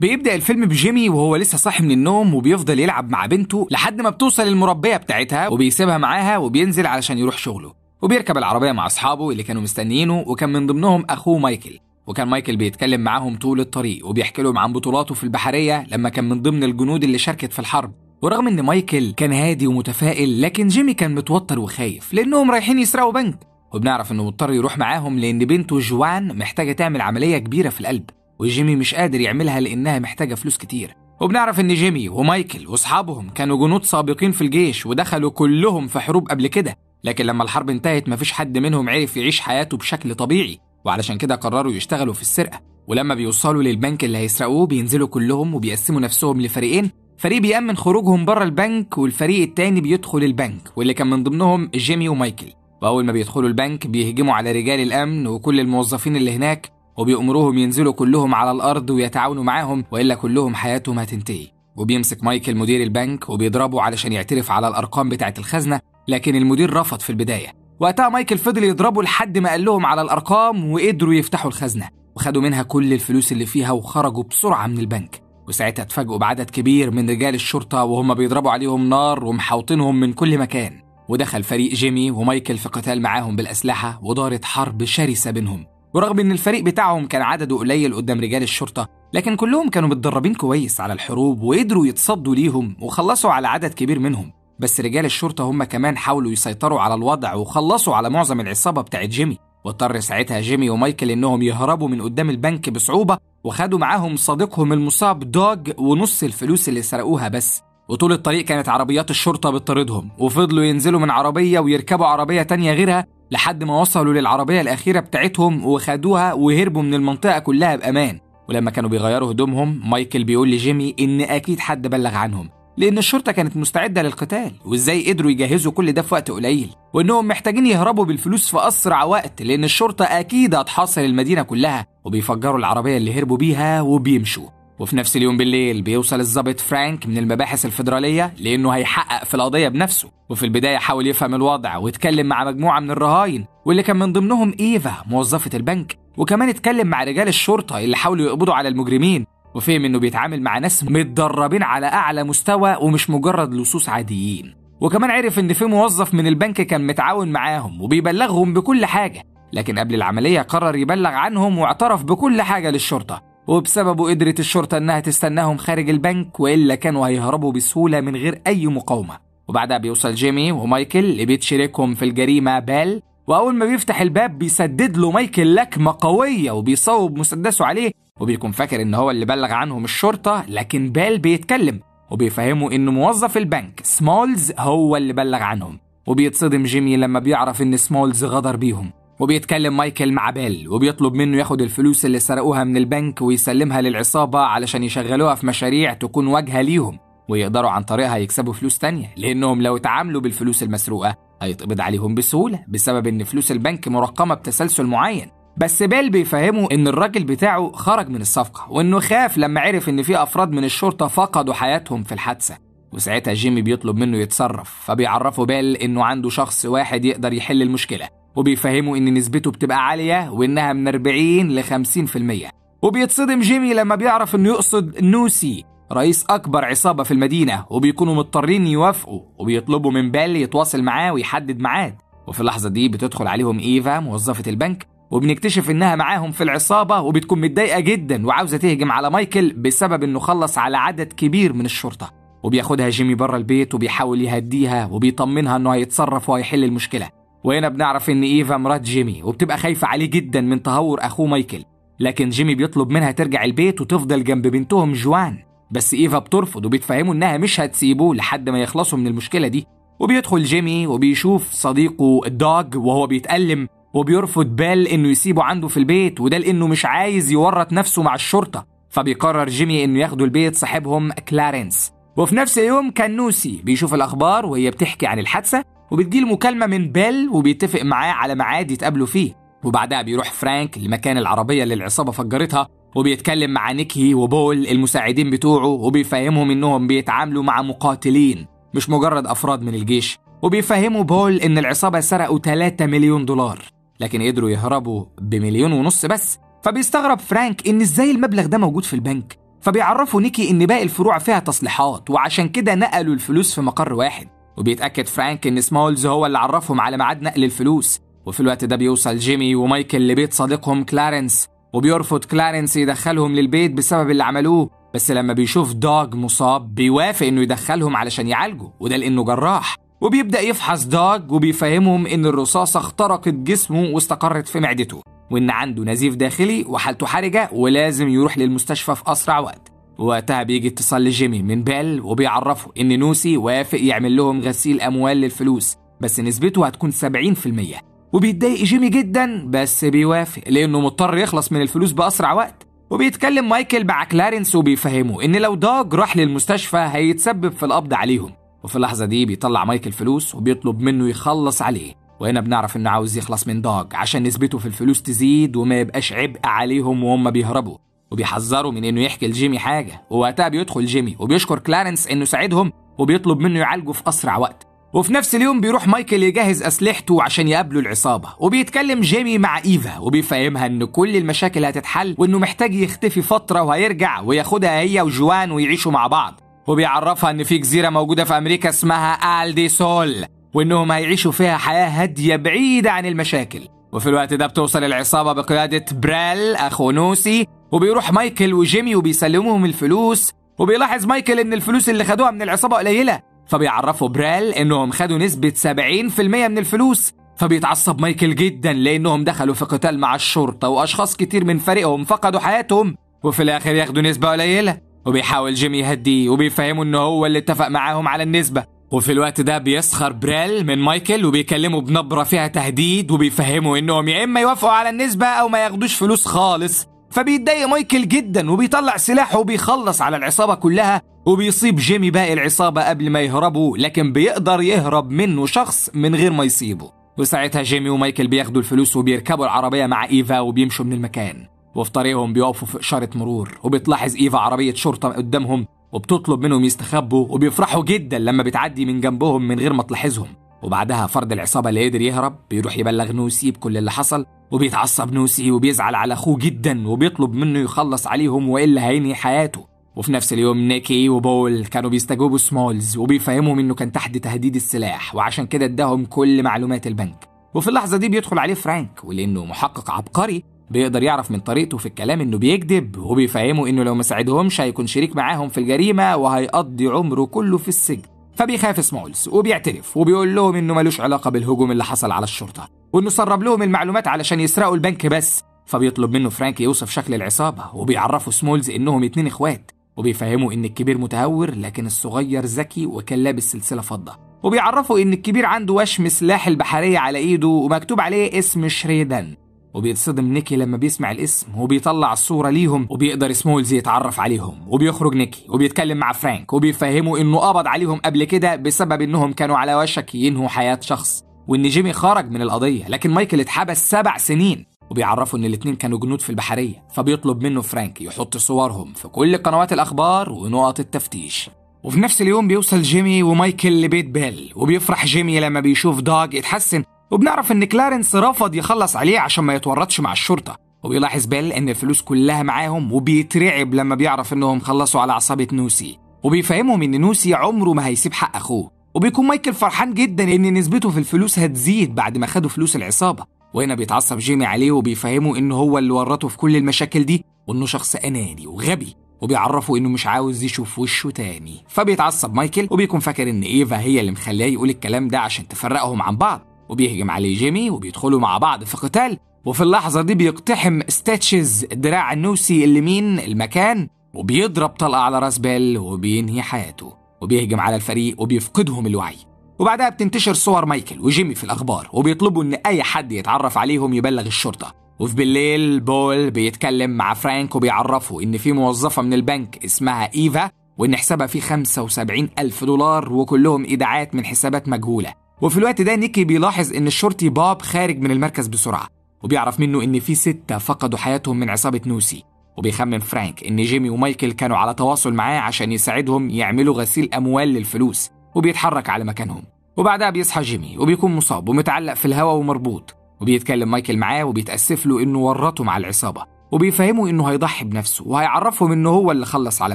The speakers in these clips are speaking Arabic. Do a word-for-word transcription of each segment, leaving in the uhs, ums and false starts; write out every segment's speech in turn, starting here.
بيبدأ الفيلم بجيمي وهو لسه صاحي من النوم وبيفضل يلعب مع بنته لحد ما بتوصل المربية بتاعتها وبيسيبها معاها وبينزل علشان يروح شغله، وبيركب العربية مع أصحابه اللي كانوا مستنيينه وكان من ضمنهم أخوه مايكل، وكان مايكل بيتكلم معاهم طول الطريق وبيحكي لهم عن بطولاته في البحرية لما كان من ضمن الجنود اللي شاركت في الحرب. ورغم إن مايكل كان هادي ومتفائل لكن جيمي كان متوتر وخايف لأنهم رايحين يسرقوا بنك، وبنعرف إنه مضطر يروح معاهم لأن بنته جوان محتاجة تعمل عملية كبيرة في القلب وجيمي مش قادر يعملها لأنها محتاجة فلوس كتير. وبنعرف إن جيمي ومايكل وأصحابهم كانوا جنود سابقين في الجيش ودخلوا كلهم في حروب قبل كده، لكن لما الحرب انتهت مفيش حد منهم عرف يعيش حياته بشكل طبيعي، وعلشان كده قرروا يشتغلوا في السرقة. ولما بيوصلوا للبنك اللي هيسرقوه بينزلوا كلهم وبيقسموا نفسهم لفريقين، فريق بيأمن خروجهم بره البنك والفريق التاني بيدخل البنك واللي كان من ضمنهم جيمي ومايكل. وأول ما بيدخلوا البنك بيهجموا على رجال الأمن وكل الموظفين اللي هناك وبيأمروهم ينزلوا كلهم على الأرض ويتعاونوا معاهم وإلا كلهم حياتهم هتنتهي. وبيمسك مايكل مدير البنك وبيضربه علشان يعترف على الأرقام بتاعة الخزنة، لكن المدير رفض في البداية. وقتها مايكل فضل يضربه لحد ما قال لهم على الأرقام وقدروا يفتحوا الخزنة وخدوا منها كل الفلوس اللي فيها وخرجوا بسرعة من البنك. وساعتها اتفاجئوا بعدد كبير من رجال الشرطة وهم بيضربوا عليهم نار ومحاوطينهم من كل مكان، ودخل فريق جيمي ومايكل في قتال معاهم بالأسلحة ودارت حرب شرسة بينهم. ورغم ان الفريق بتاعهم كان عدده قليل قدام رجال الشرطة لكن كلهم كانوا متدربين كويس على الحروب وقدروا يتصدوا ليهم وخلصوا على عدد كبير منهم، بس رجال الشرطة هم كمان حاولوا يسيطروا على الوضع وخلصوا على معظم العصابة بتاعت جيمي. واضطر ساعتها جيمي ومايكل انهم يهربوا من قدام البنك بصعوبة وخدوا معاهم صديقهم المصاب دوج ونص الفلوس اللي سرقوها بس. وطول الطريق كانت عربيات الشرطة بتطاردهم وفضلوا ينزلوا من عربية ويركبوا عربية تانية غيرها لحد ما وصلوا للعربية الأخيرة بتاعتهم وخدوها وهربوا من المنطقة كلها بأمان. ولما كانوا بيغيروا هدومهم مايكل بيقول لجيمي إن أكيد حد بلغ عنهم لأن الشرطة كانت مستعدة للقتال وإزاي قدروا يجهزوا كل ده في وقت قليل، وإنهم محتاجين يهربوا بالفلوس في أسرع وقت لأن الشرطة أكيد هتحاصر المدينة كلها. وبيفجروا العربية اللي هربوا بيها وبيمشوا. وفي نفس اليوم بالليل بيوصل الضابط فرانك من المباحث الفيدرالية لأنه هيحقق في القضية بنفسه، وفي البداية حاول يفهم الوضع واتكلم مع مجموعة من الرهاين واللي كان من ضمنهم ايفا موظفة البنك، وكمان اتكلم مع رجال الشرطة اللي حاولوا يقبضوا على المجرمين وفهم انه بيتعامل مع ناس متدربين على اعلى مستوى ومش مجرد لصوص عاديين. وكمان عرف ان في موظف من البنك كان متعاون معاهم وبيبلغهم بكل حاجة، لكن قبل العملية قرر يبلغ عنهم واعترف بكل حاجة للشرطة، وبسببه قدرت الشرطة انها تستناهم خارج البنك وإلا كانوا هيهربوا بسهولة من غير أي مقاومة. وبعدها بيوصل جيمي ومايكل لبيت شريكهم في الجريمة بال، وأول ما بيفتح الباب بيسدد له مايكل لكمة قوية وبيصوب مسدسه عليه، وبيكون فاكر إن هو اللي بلغ عنهم الشرطة لكن بال بيتكلم وبيفهمه إن موظف البنك سمولز هو اللي بلغ عنهم. وبيتصدم جيمي لما بيعرف إن سمولز غدر بيهم. وبيتكلم مايكل مع بال وبيطلب منه ياخد الفلوس اللي سرقوها من البنك ويسلمها للعصابة علشان يشغلوها في مشاريع تكون واجهة ليهم ويقدروا عن طريقها يكسبوا فلوس تانية، لأنهم لو اتعاملوا بالفلوس المسروقة هيتقبض عليهم بسهولة بسبب إن فلوس البنك مرقمة بتسلسل معين. بس بال بيفهمه إن الراجل بتاعه خرج من الصفقة وإنه خاف لما عرف إن في أفراد من الشرطة فقدوا حياتهم في الحادثة. وساعتها جيمي بيطلب منه يتصرف، فبيعرفه بال إنه عنده شخص واحد يقدر يحل المشكلة، وبيفهموا إن نسبته بتبقى عالية وإنها من أربعين لخمسين في المية. وبيتصدم جيمي لما بيعرف إنه يقصد نوسي رئيس أكبر عصابة في المدينة، وبيكونوا مضطرين يوافقوا وبيطلبوا من بال يتواصل معاه ويحدد ميعاد. وفي اللحظة دي بتدخل عليهم إيفا موظفة البنك وبنكتشف إنها معاهم في العصابة وبتكون متضايقة جدا وعاوزة تهجم على مايكل بسبب إنه خلص على عدد كبير من الشرطة. وبياخدها جيمي بره البيت وبيحاول يهديها وبيطمنها إنه هيتصرف وهيحل المشكلة. وهنا بنعرف إن إيفا مرات جيمي وبتبقى خايفة عليه جدا من تهور أخوه مايكل، لكن جيمي بيطلب منها ترجع البيت وتفضل جنب بنتهم جوان، بس إيفا بترفض وبتفهموا إنها مش هتسيبه لحد ما يخلصوا من المشكلة دي. وبيدخل جيمي وبيشوف صديقه دوج وهو بيتألم وبيرفض بال إنه يسيبه عنده في البيت، وده لإنه مش عايز يورط نفسه مع الشرطة، فبيقرر جيمي إنه ياخدوا البيت صاحبهم كلارنس. وفي نفس اليوم كان نوسي بيشوف الأخبار وهي بتحكي عن الحادثة وبتجيله مكالمة من بال وبيتفق معاه على ميعاد يتقابلوا فيه. وبعدها بيروح فرانك لمكان العربية اللي العصابة فجرتها وبيتكلم مع نيكي وبول المساعدين بتوعه وبيفهمهم إنهم بيتعاملوا مع مقاتلين مش مجرد أفراد من الجيش، وبيفهموا بول إن العصابة سرقوا ثلاثة مليون دولار لكن قدروا يهربوا بمليون ونص بس، فبيستغرب فرانك إن إزاي المبلغ ده موجود في البنك، فبيعرفوا نيكي ان باقي الفروع فيها تصليحات وعشان كده نقلوا الفلوس في مقر واحد. وبيتأكد فرانك ان سمولز هو اللي عرفهم على ميعاد نقل الفلوس. وفي الوقت ده بيوصل جيمي ومايكل لبيت صديقهم كلارنس، وبيرفض كلارنس يدخلهم للبيت بسبب اللي عملوه، بس لما بيشوف داج مصاب بيوافق انه يدخلهم علشان يعالجه، وده لانه جراح. وبيبدأ يفحص داج وبيفهمهم ان الرصاصة اخترقت جسمه واستقرت في معدته، وان عنده نزيف داخلي وحالته حرجة ولازم يروح للمستشفى في اسرع وقت. وقتها بيجي اتصال لجيمي من بيل وبيعرفه ان نوسي وافق يعمل لهم غسيل اموال للفلوس، بس نسبته هتكون سبعين بالمية. وبيتضايق جيمي جدا بس بيوافق لانه مضطر يخلص من الفلوس باسرع وقت. وبيتكلم مايكل مع كلارنس وبيفهمه ان لو داج راح للمستشفى هيتسبب في القبض عليهم. وفي اللحظة دي بيطلع مايكل فلوس وبيطلب منه يخلص عليه، وهنا بنعرف انه عاوز يخلص من داج عشان نسبته في الفلوس تزيد وما يبقاش عبء عليهم وهم بيهربوا. وبيحذروا من انه يحكي لجيمي حاجة، ووقتها بيدخل جيمي وبيشكر كلارنس انه ساعدهم وبيطلب منه يعالجه في اسرع وقت. وفي نفس اليوم بيروح مايكل يجهز اسلحته عشان يقابلوا العصابة، وبيتكلم جيمي مع ايفا وبيفهمها ان كل المشاكل هتتحل وانه محتاج يختفي فترة وهيرجع وياخدها هي وجوان ويعيشوا مع بعض. وبيعرفها ان في جزيرة موجودة في امريكا اسمها الديسول، وانهم هيعيشوا فيها حياة هادية بعيدة عن المشاكل. وفي الوقت ده بتوصل العصابة بقيادة بريل اخو نوسي، وبيروح مايكل وجيمي وبيسلموهم الفلوس. وبيلاحظ مايكل ان الفلوس اللي خدوها من العصابة قليلة، فبيعرفوا بريل انهم خدوا نسبة سبعين بالمية من الفلوس. فبيتعصب مايكل جدا لانهم دخلوا في قتال مع الشرطة واشخاص كتير من فريقهم فقدوا حياتهم وفي الاخر ياخدوا نسبة قليلة. وبيحاول جيمي يهديه وبيفهمه انه هو اللي اتفق معاهم على النسبة. وفي الوقت ده بيسخر بريل من مايكل وبيكلمه بنبرة فيها تهديد وبيفهمه انهم يا اما يوافقوا على النسبة او ما ياخدوش فلوس خالص. فبيتضايق مايكل جدا وبيطلع سلاحه وبيخلص على العصابة كلها، وبيصيب جيمي باقي العصابة قبل ما يهربوا، لكن بيقدر يهرب منه شخص من غير ما يصيبه. وساعتها جيمي ومايكل بياخدوا الفلوس وبيركبوا العربية مع ايفا وبيمشوا من المكان. وفي طريقهم بيقفوا في إشارة مرور، وبتلاحظ ايفا عربية شرطة قدامهم وبتطلب منهم يستخبوا، وبيفرحوا جدا لما بتعدي من جنبهم من غير ما تلاحظهم. وبعدها فرد العصابة اللي قدر يهرب بيروح يبلغ نوسي بكل اللي حصل، وبيتعصب نوسي وبيزعل على اخوه جدا وبيطلب منه يخلص عليهم والا هينهي حياته. وفي نفس اليوم نيكي وبول كانوا بيستجوبوا سمولز وبيفهمهم انه كان تحت تهديد السلاح وعشان كده اداهم كل معلومات البنك. وفي اللحظة دي بيدخل عليه فرانك، ولانه محقق عبقري بيقدر يعرف من طريقته في الكلام انه بيكذب، وبيفهمه انه لو ما ساعدهمش هيكون شريك معاهم في الجريمة وهيقضي عمره كله في السجن. فبيخاف سمولز وبيعترف وبيقول لهم انه ملوش علاقة بالهجوم اللي حصل على الشرطة، وانه سرب لهم المعلومات علشان يسرقوا البنك بس. فبيطلب منه فرانك يوصف شكل العصابة، وبيعرفوا سمولز انهم اتنين اخوات، وبيفهموا ان الكبير متهور لكن الصغير ذكي وكان لابس سلسلة فضة. وبيعرفوا ان الكبير عنده وشم سلاح البحرية على ايده ومكتوب عليه اسم شريدان. وبيتصدم نيكي لما بيسمع الاسم وبيطلع الصورة ليهم، وبيقدر سمولز يتعرف عليهم. وبيخرج نيكي وبيتكلم مع فرانك وبيفهموا انه قبض عليهم قبل كده بسبب انهم كانوا على وشك ينهوا حياة شخص، وان جيمي خرج من القضية لكن مايكل اتحبس سبع سنين. وبيعرفوا ان الاتنين كانوا جنود في البحرية، فبيطلب منه فرانك يحط صورهم في كل قنوات الاخبار ونقط التفتيش. وفي نفس اليوم بيوصل جيمي ومايكل لبيت بيل، وبيفرح جيمي لما بيشوف داج اتحسن، وبنعرف ان كلارنس رفض يخلص عليه عشان ما يتورطش مع الشرطة. وبيلاحظ بيل ان الفلوس كلها معاهم وبيترعب لما بيعرف انهم خلصوا على عصابة نوسي، وبيفهمهم ان نوسي عمره ما هيسيب حق اخوه. وبيكون مايكل فرحان جدا ان نسبته في الفلوس هتزيد بعد ما خدوا فلوس العصابة. وهنا بيتعصب جيمي عليه وبيفهمه انه هو اللي ورطه في كل المشاكل دي وانه شخص اناني وغبي، وبيعرفه انه مش عاوز يشوف وشه تاني. فبيتعصب مايكل وبيكون فاكر ان ايفا هي اللي مخليه يقول الكلام ده عشان تفرقهم عن بعض. وبيهجم عليه جيمي وبيدخلوا مع بعض في قتال، وفي اللحظة دي بيقتحم ستاتشز دراع النوسي اللي مين المكان وبيضرب طلقة على راس بيل وبينهي حياته. وبيهجم على الفريق وبيفقدهم الوعي. وبعدها بتنتشر صور مايكل وجيمي في الأخبار، وبيطلبوا إن أي حد يتعرف عليهم يبلغ الشرطة. وفي بالليل بول بيتكلم مع فرانك وبيعرفه إن في موظفة من البنك اسمها إيفا، وإن حسابها فيه خمسة وسبعين ألف دولار وكلهم إيداعات من حسابات مجهولة. وفي الوقت ده نيكي بيلاحظ ان الشرطي باب خارج من المركز بسرعة، وبيعرف منه ان في ستة فقدوا حياتهم من عصابة نوسي. وبيخمن فرانك ان جيمي ومايكل كانوا على تواصل معاه عشان يساعدهم يعملوا غسيل اموال للفلوس، وبيتحرك على مكانهم. وبعدها بيصحى جيمي وبيكون مصاب ومتعلق في الهواء ومربوط، وبيتكلم مايكل معاه وبيتأسف له انه ورطه مع العصابة، وبيفهموا إنه هيضحي بنفسه وهيعرفهم إنه هو اللي خلص على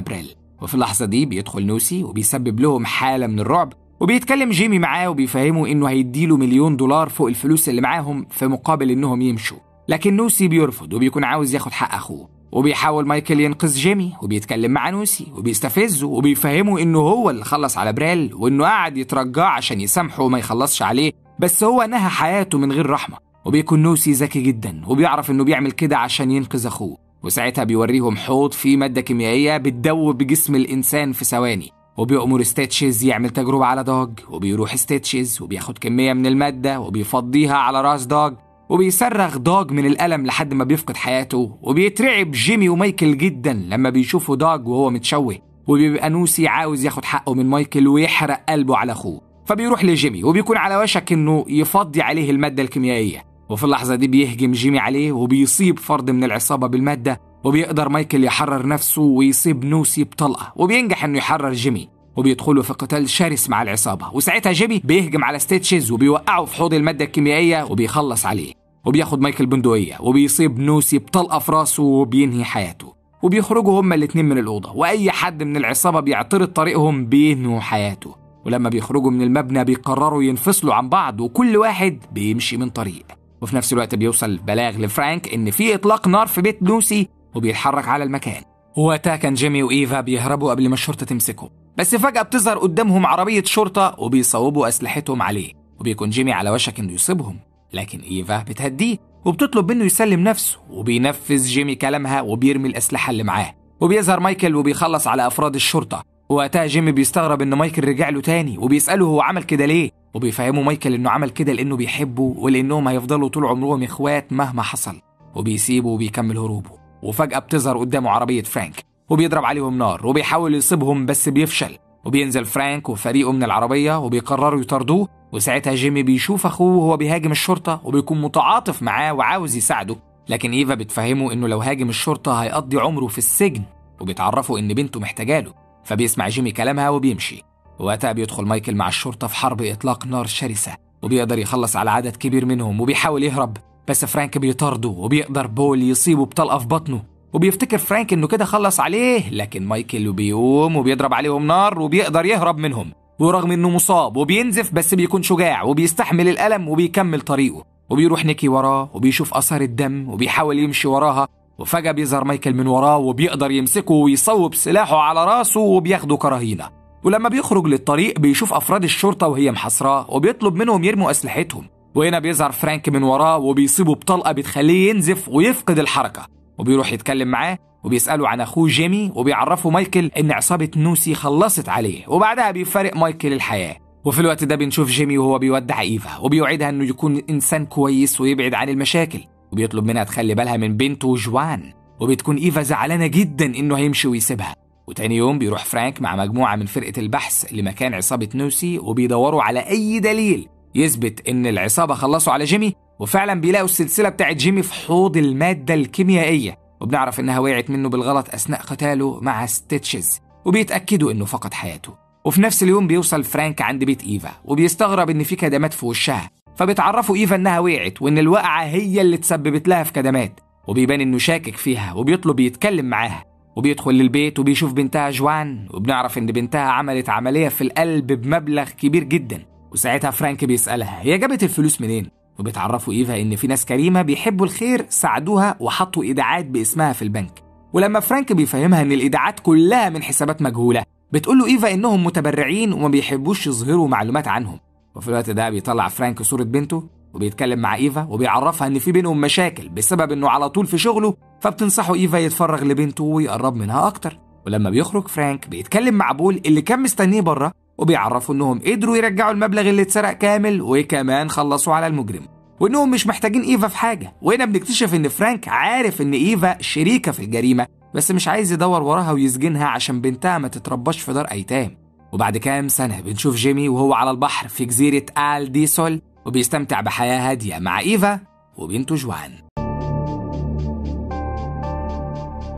بريل. وفي اللحظة دي بيدخل نوسي وبيسبب لهم حالة من الرعب، وبيتكلم جيمي معاه وبيفهموا إنه هيديله مليون دولار فوق الفلوس اللي معاهم في مقابل إنهم يمشوا، لكن نوسي بيرفض وبيكون عاوز ياخد حق أخوه. وبيحاول مايكل ينقذ جيمي وبيتكلم مع نوسي وبيستفزه وبيفهمه إنه هو اللي خلص على بريل وإنه قاعد يترجاه عشان يسامحه وما يخلصش عليه، بس هو نهى حياته من غير رحمة. وبيكون نوسي ذكي جدا وبيعرف إنه بيعمل كده عشان ينقذ أخوه، وساعتها بيوريهم حوض فيه مادة كيميائية بتدوب جسم الإنسان في ثواني، وبيأمر ستيتشز يعمل تجربة على دوج، وبيروح ستيتشز وبياخد كمية من المادة وبيفضيها على راس دوج، وبيصرخ دوج من الألم لحد ما بيفقد حياته. وبيترعب جيمي ومايكل جدا لما بيشوفوا دوج وهو متشوه، وبيبقى نوسي عاوز ياخد حقه من مايكل ويحرق قلبه على أخوه، فبيروح لجيمي وبيكون على وشك إنه يفضي عليه المادة الكيميائية. وفي اللحظة دي بيهجم جيمي عليه وبيصيب فرد من العصابة بالمادة، وبيقدر مايكل يحرر نفسه ويصيب نوسي بطلقة، وبينجح إنه يحرر جيمي، وبيدخلوا في قتال شرس مع العصابة. وساعتها جيمي بيهجم على ستيتشز وبيوقعه في حوض المادة الكيميائية وبيخلص عليه، وبياخد مايكل بندقية وبيصيب نوسي بطلقة في راسه وبينهي حياته. وبيخرجوا هما الاتنين من الأوضة، وأي حد من العصابة بيعترض طريقهم بينهوا حياته. ولما بيخرجوا من المبنى بيقرروا ينفصلوا عن بعض وكل واحد بيمشي من طريق. وفي نفس الوقت بيوصل بلاغ لفرانك إن في إطلاق نار في بيت نوسي وبيتحرك على المكان. وقتها كان جيمي وإيفا بيهربوا قبل ما الشرطة تمسكهم، بس فجأة بتظهر قدامهم عربية شرطة وبيصوبوا أسلحتهم عليه، وبيكون جيمي على وشك إنه يصيبهم، لكن إيفا بتهديه وبتطلب منه يسلم نفسه، وبينفذ جيمي كلامها وبيرمي الأسلحة اللي معاه. وبيظهر مايكل وبيخلص على أفراد الشرطة، وقتها جيمي بيستغرب إن مايكل رجع له تاني وبيسأله هو عمل كده ليه، وبيفهموا مايكل إنه عمل كده لأنه بيحبه ولأنهم هيفضلوا طول عمرهم إخوات مهما حصل، وبيسيبه وبيكمل هروبه. وفجأة بتظهر قدامه عربية فرانك وبيضرب عليهم نار وبيحاول يصيبهم بس بيفشل، وبينزل فرانك وفريقه من العربية وبيقرروا يطاردوه. وساعتها جيمي بيشوف أخوه وهو بيهاجم الشرطة وبيكون متعاطف معاه وعاوز يساعده، لكن إيفا بتفهمه إنه لو هاجم الشرطة هيقضي عمره في السجن، وبيتعرفوا إن بنته محتاجاله، فبيسمع جيمي كلامها وبيمشي. وقتها بيدخل مايكل مع الشرطة في حرب إطلاق نار شرسة، وبيقدر يخلص على عدد كبير منهم وبيحاول يهرب، بس فرانك بيطارده وبيقدر بول يصيبه بطلقة في بطنه، وبيفتكر فرانك إنه كده خلص عليه، لكن مايكل بيقوم وبيضرب عليهم نار وبيقدر يهرب منهم، ورغم إنه مصاب وبينزف بس بيكون شجاع وبيستحمل الألم وبيكمل طريقه. وبيروح نيكي وراه وبيشوف أثر الدم وبيحاول يمشي وراها، وفجأة بيظهر مايكل من وراه وبيقدر يمسكه ويصوب سلاحه على راسه وبياخده كرهينة. ولما بيخرج للطريق بيشوف أفراد الشرطة وهي محاصراه وبيطلب منهم يرموا أسلحتهم، وهنا بيظهر فرانك من وراه وبيصيبه بطلقة بتخليه ينزف ويفقد الحركة، وبيروح يتكلم معاه وبيسأله عن أخوه جيمي، وبيعرفه مايكل إن عصابة نوسي خلصت عليه، وبعدها بيفارق مايكل الحياة. وفي الوقت ده بنشوف جيمي وهو بيودع إيفا وبيوعدها إنه يكون إنسان كويس ويبعد عن المشاكل، وبيطلب منها تخلي بالها من بنته جوان، وبتكون إيفا زعلانة جدا إنه هيمشي ويسيبها. وتاني يوم بيروح فرانك مع مجموعة من فرقة البحث لمكان عصابة نوسي، وبيدوروا على أي دليل يثبت إن العصابة خلصوا على جيمي، وفعلا بيلاقوا السلسلة بتاعت جيمي في حوض المادة الكيميائية، وبنعرف إنها وقعت منه بالغلط أثناء قتاله مع ستيتشز، وبيتأكدوا إنه فقد حياته. وفي نفس اليوم بيوصل فرانك عند بيت إيفا وبيستغرب إن في كدمات في وشها، فبتعرفوا إيفا إنها وقعت وإن الوقعة هي اللي تسببت لها في كدمات، وبيبان إنه شاكك فيها وبيطلب يتكلم معاها. وبيدخل للبيت وبيشوف بنتها جوان، وبنعرف إن بنتها عملت عملية في القلب بمبلغ كبير جدا، وساعتها فرانك بيسألها هي جابت الفلوس منين، وبتعرفوا إيفا إن في ناس كريمة بيحبوا الخير ساعدوها وحطوا إيداعات باسمها في البنك. ولما فرانك بيفهمها إن الإيداعات كلها من حسابات مجهولة، بتقوله إيفا إنهم متبرعين وما بيحبوش يظهروا معلومات عنهم. وفي الوقت ده بيطلع فرانك صورة بنته وبيتكلم مع إيفا وبيعرفها إن في بينهم مشاكل بسبب إنه على طول في شغله، فبتنصحه إيفا يتفرغ لبنته ويقرب منها أكتر. ولما بيخرج فرانك بيتكلم مع بول اللي كان مستنيه بره، وبيعرفوا إنهم قدروا يرجعوا المبلغ اللي اتسرق كامل، وكمان خلصوا على المجرم، وإنهم مش محتاجين إيفا في حاجة. وهنا بنكتشف إن فرانك عارف إن إيفا شريكة في الجريمة، بس مش عايز يدور وراها ويسجنها عشان بنتها ما تترباش في دار أيتام. وبعد كام سنة بنشوف جيمي وهو على البحر في جزيرة الديسول، وبيستمتع بحياة هادية مع إيفا وبنته جوان.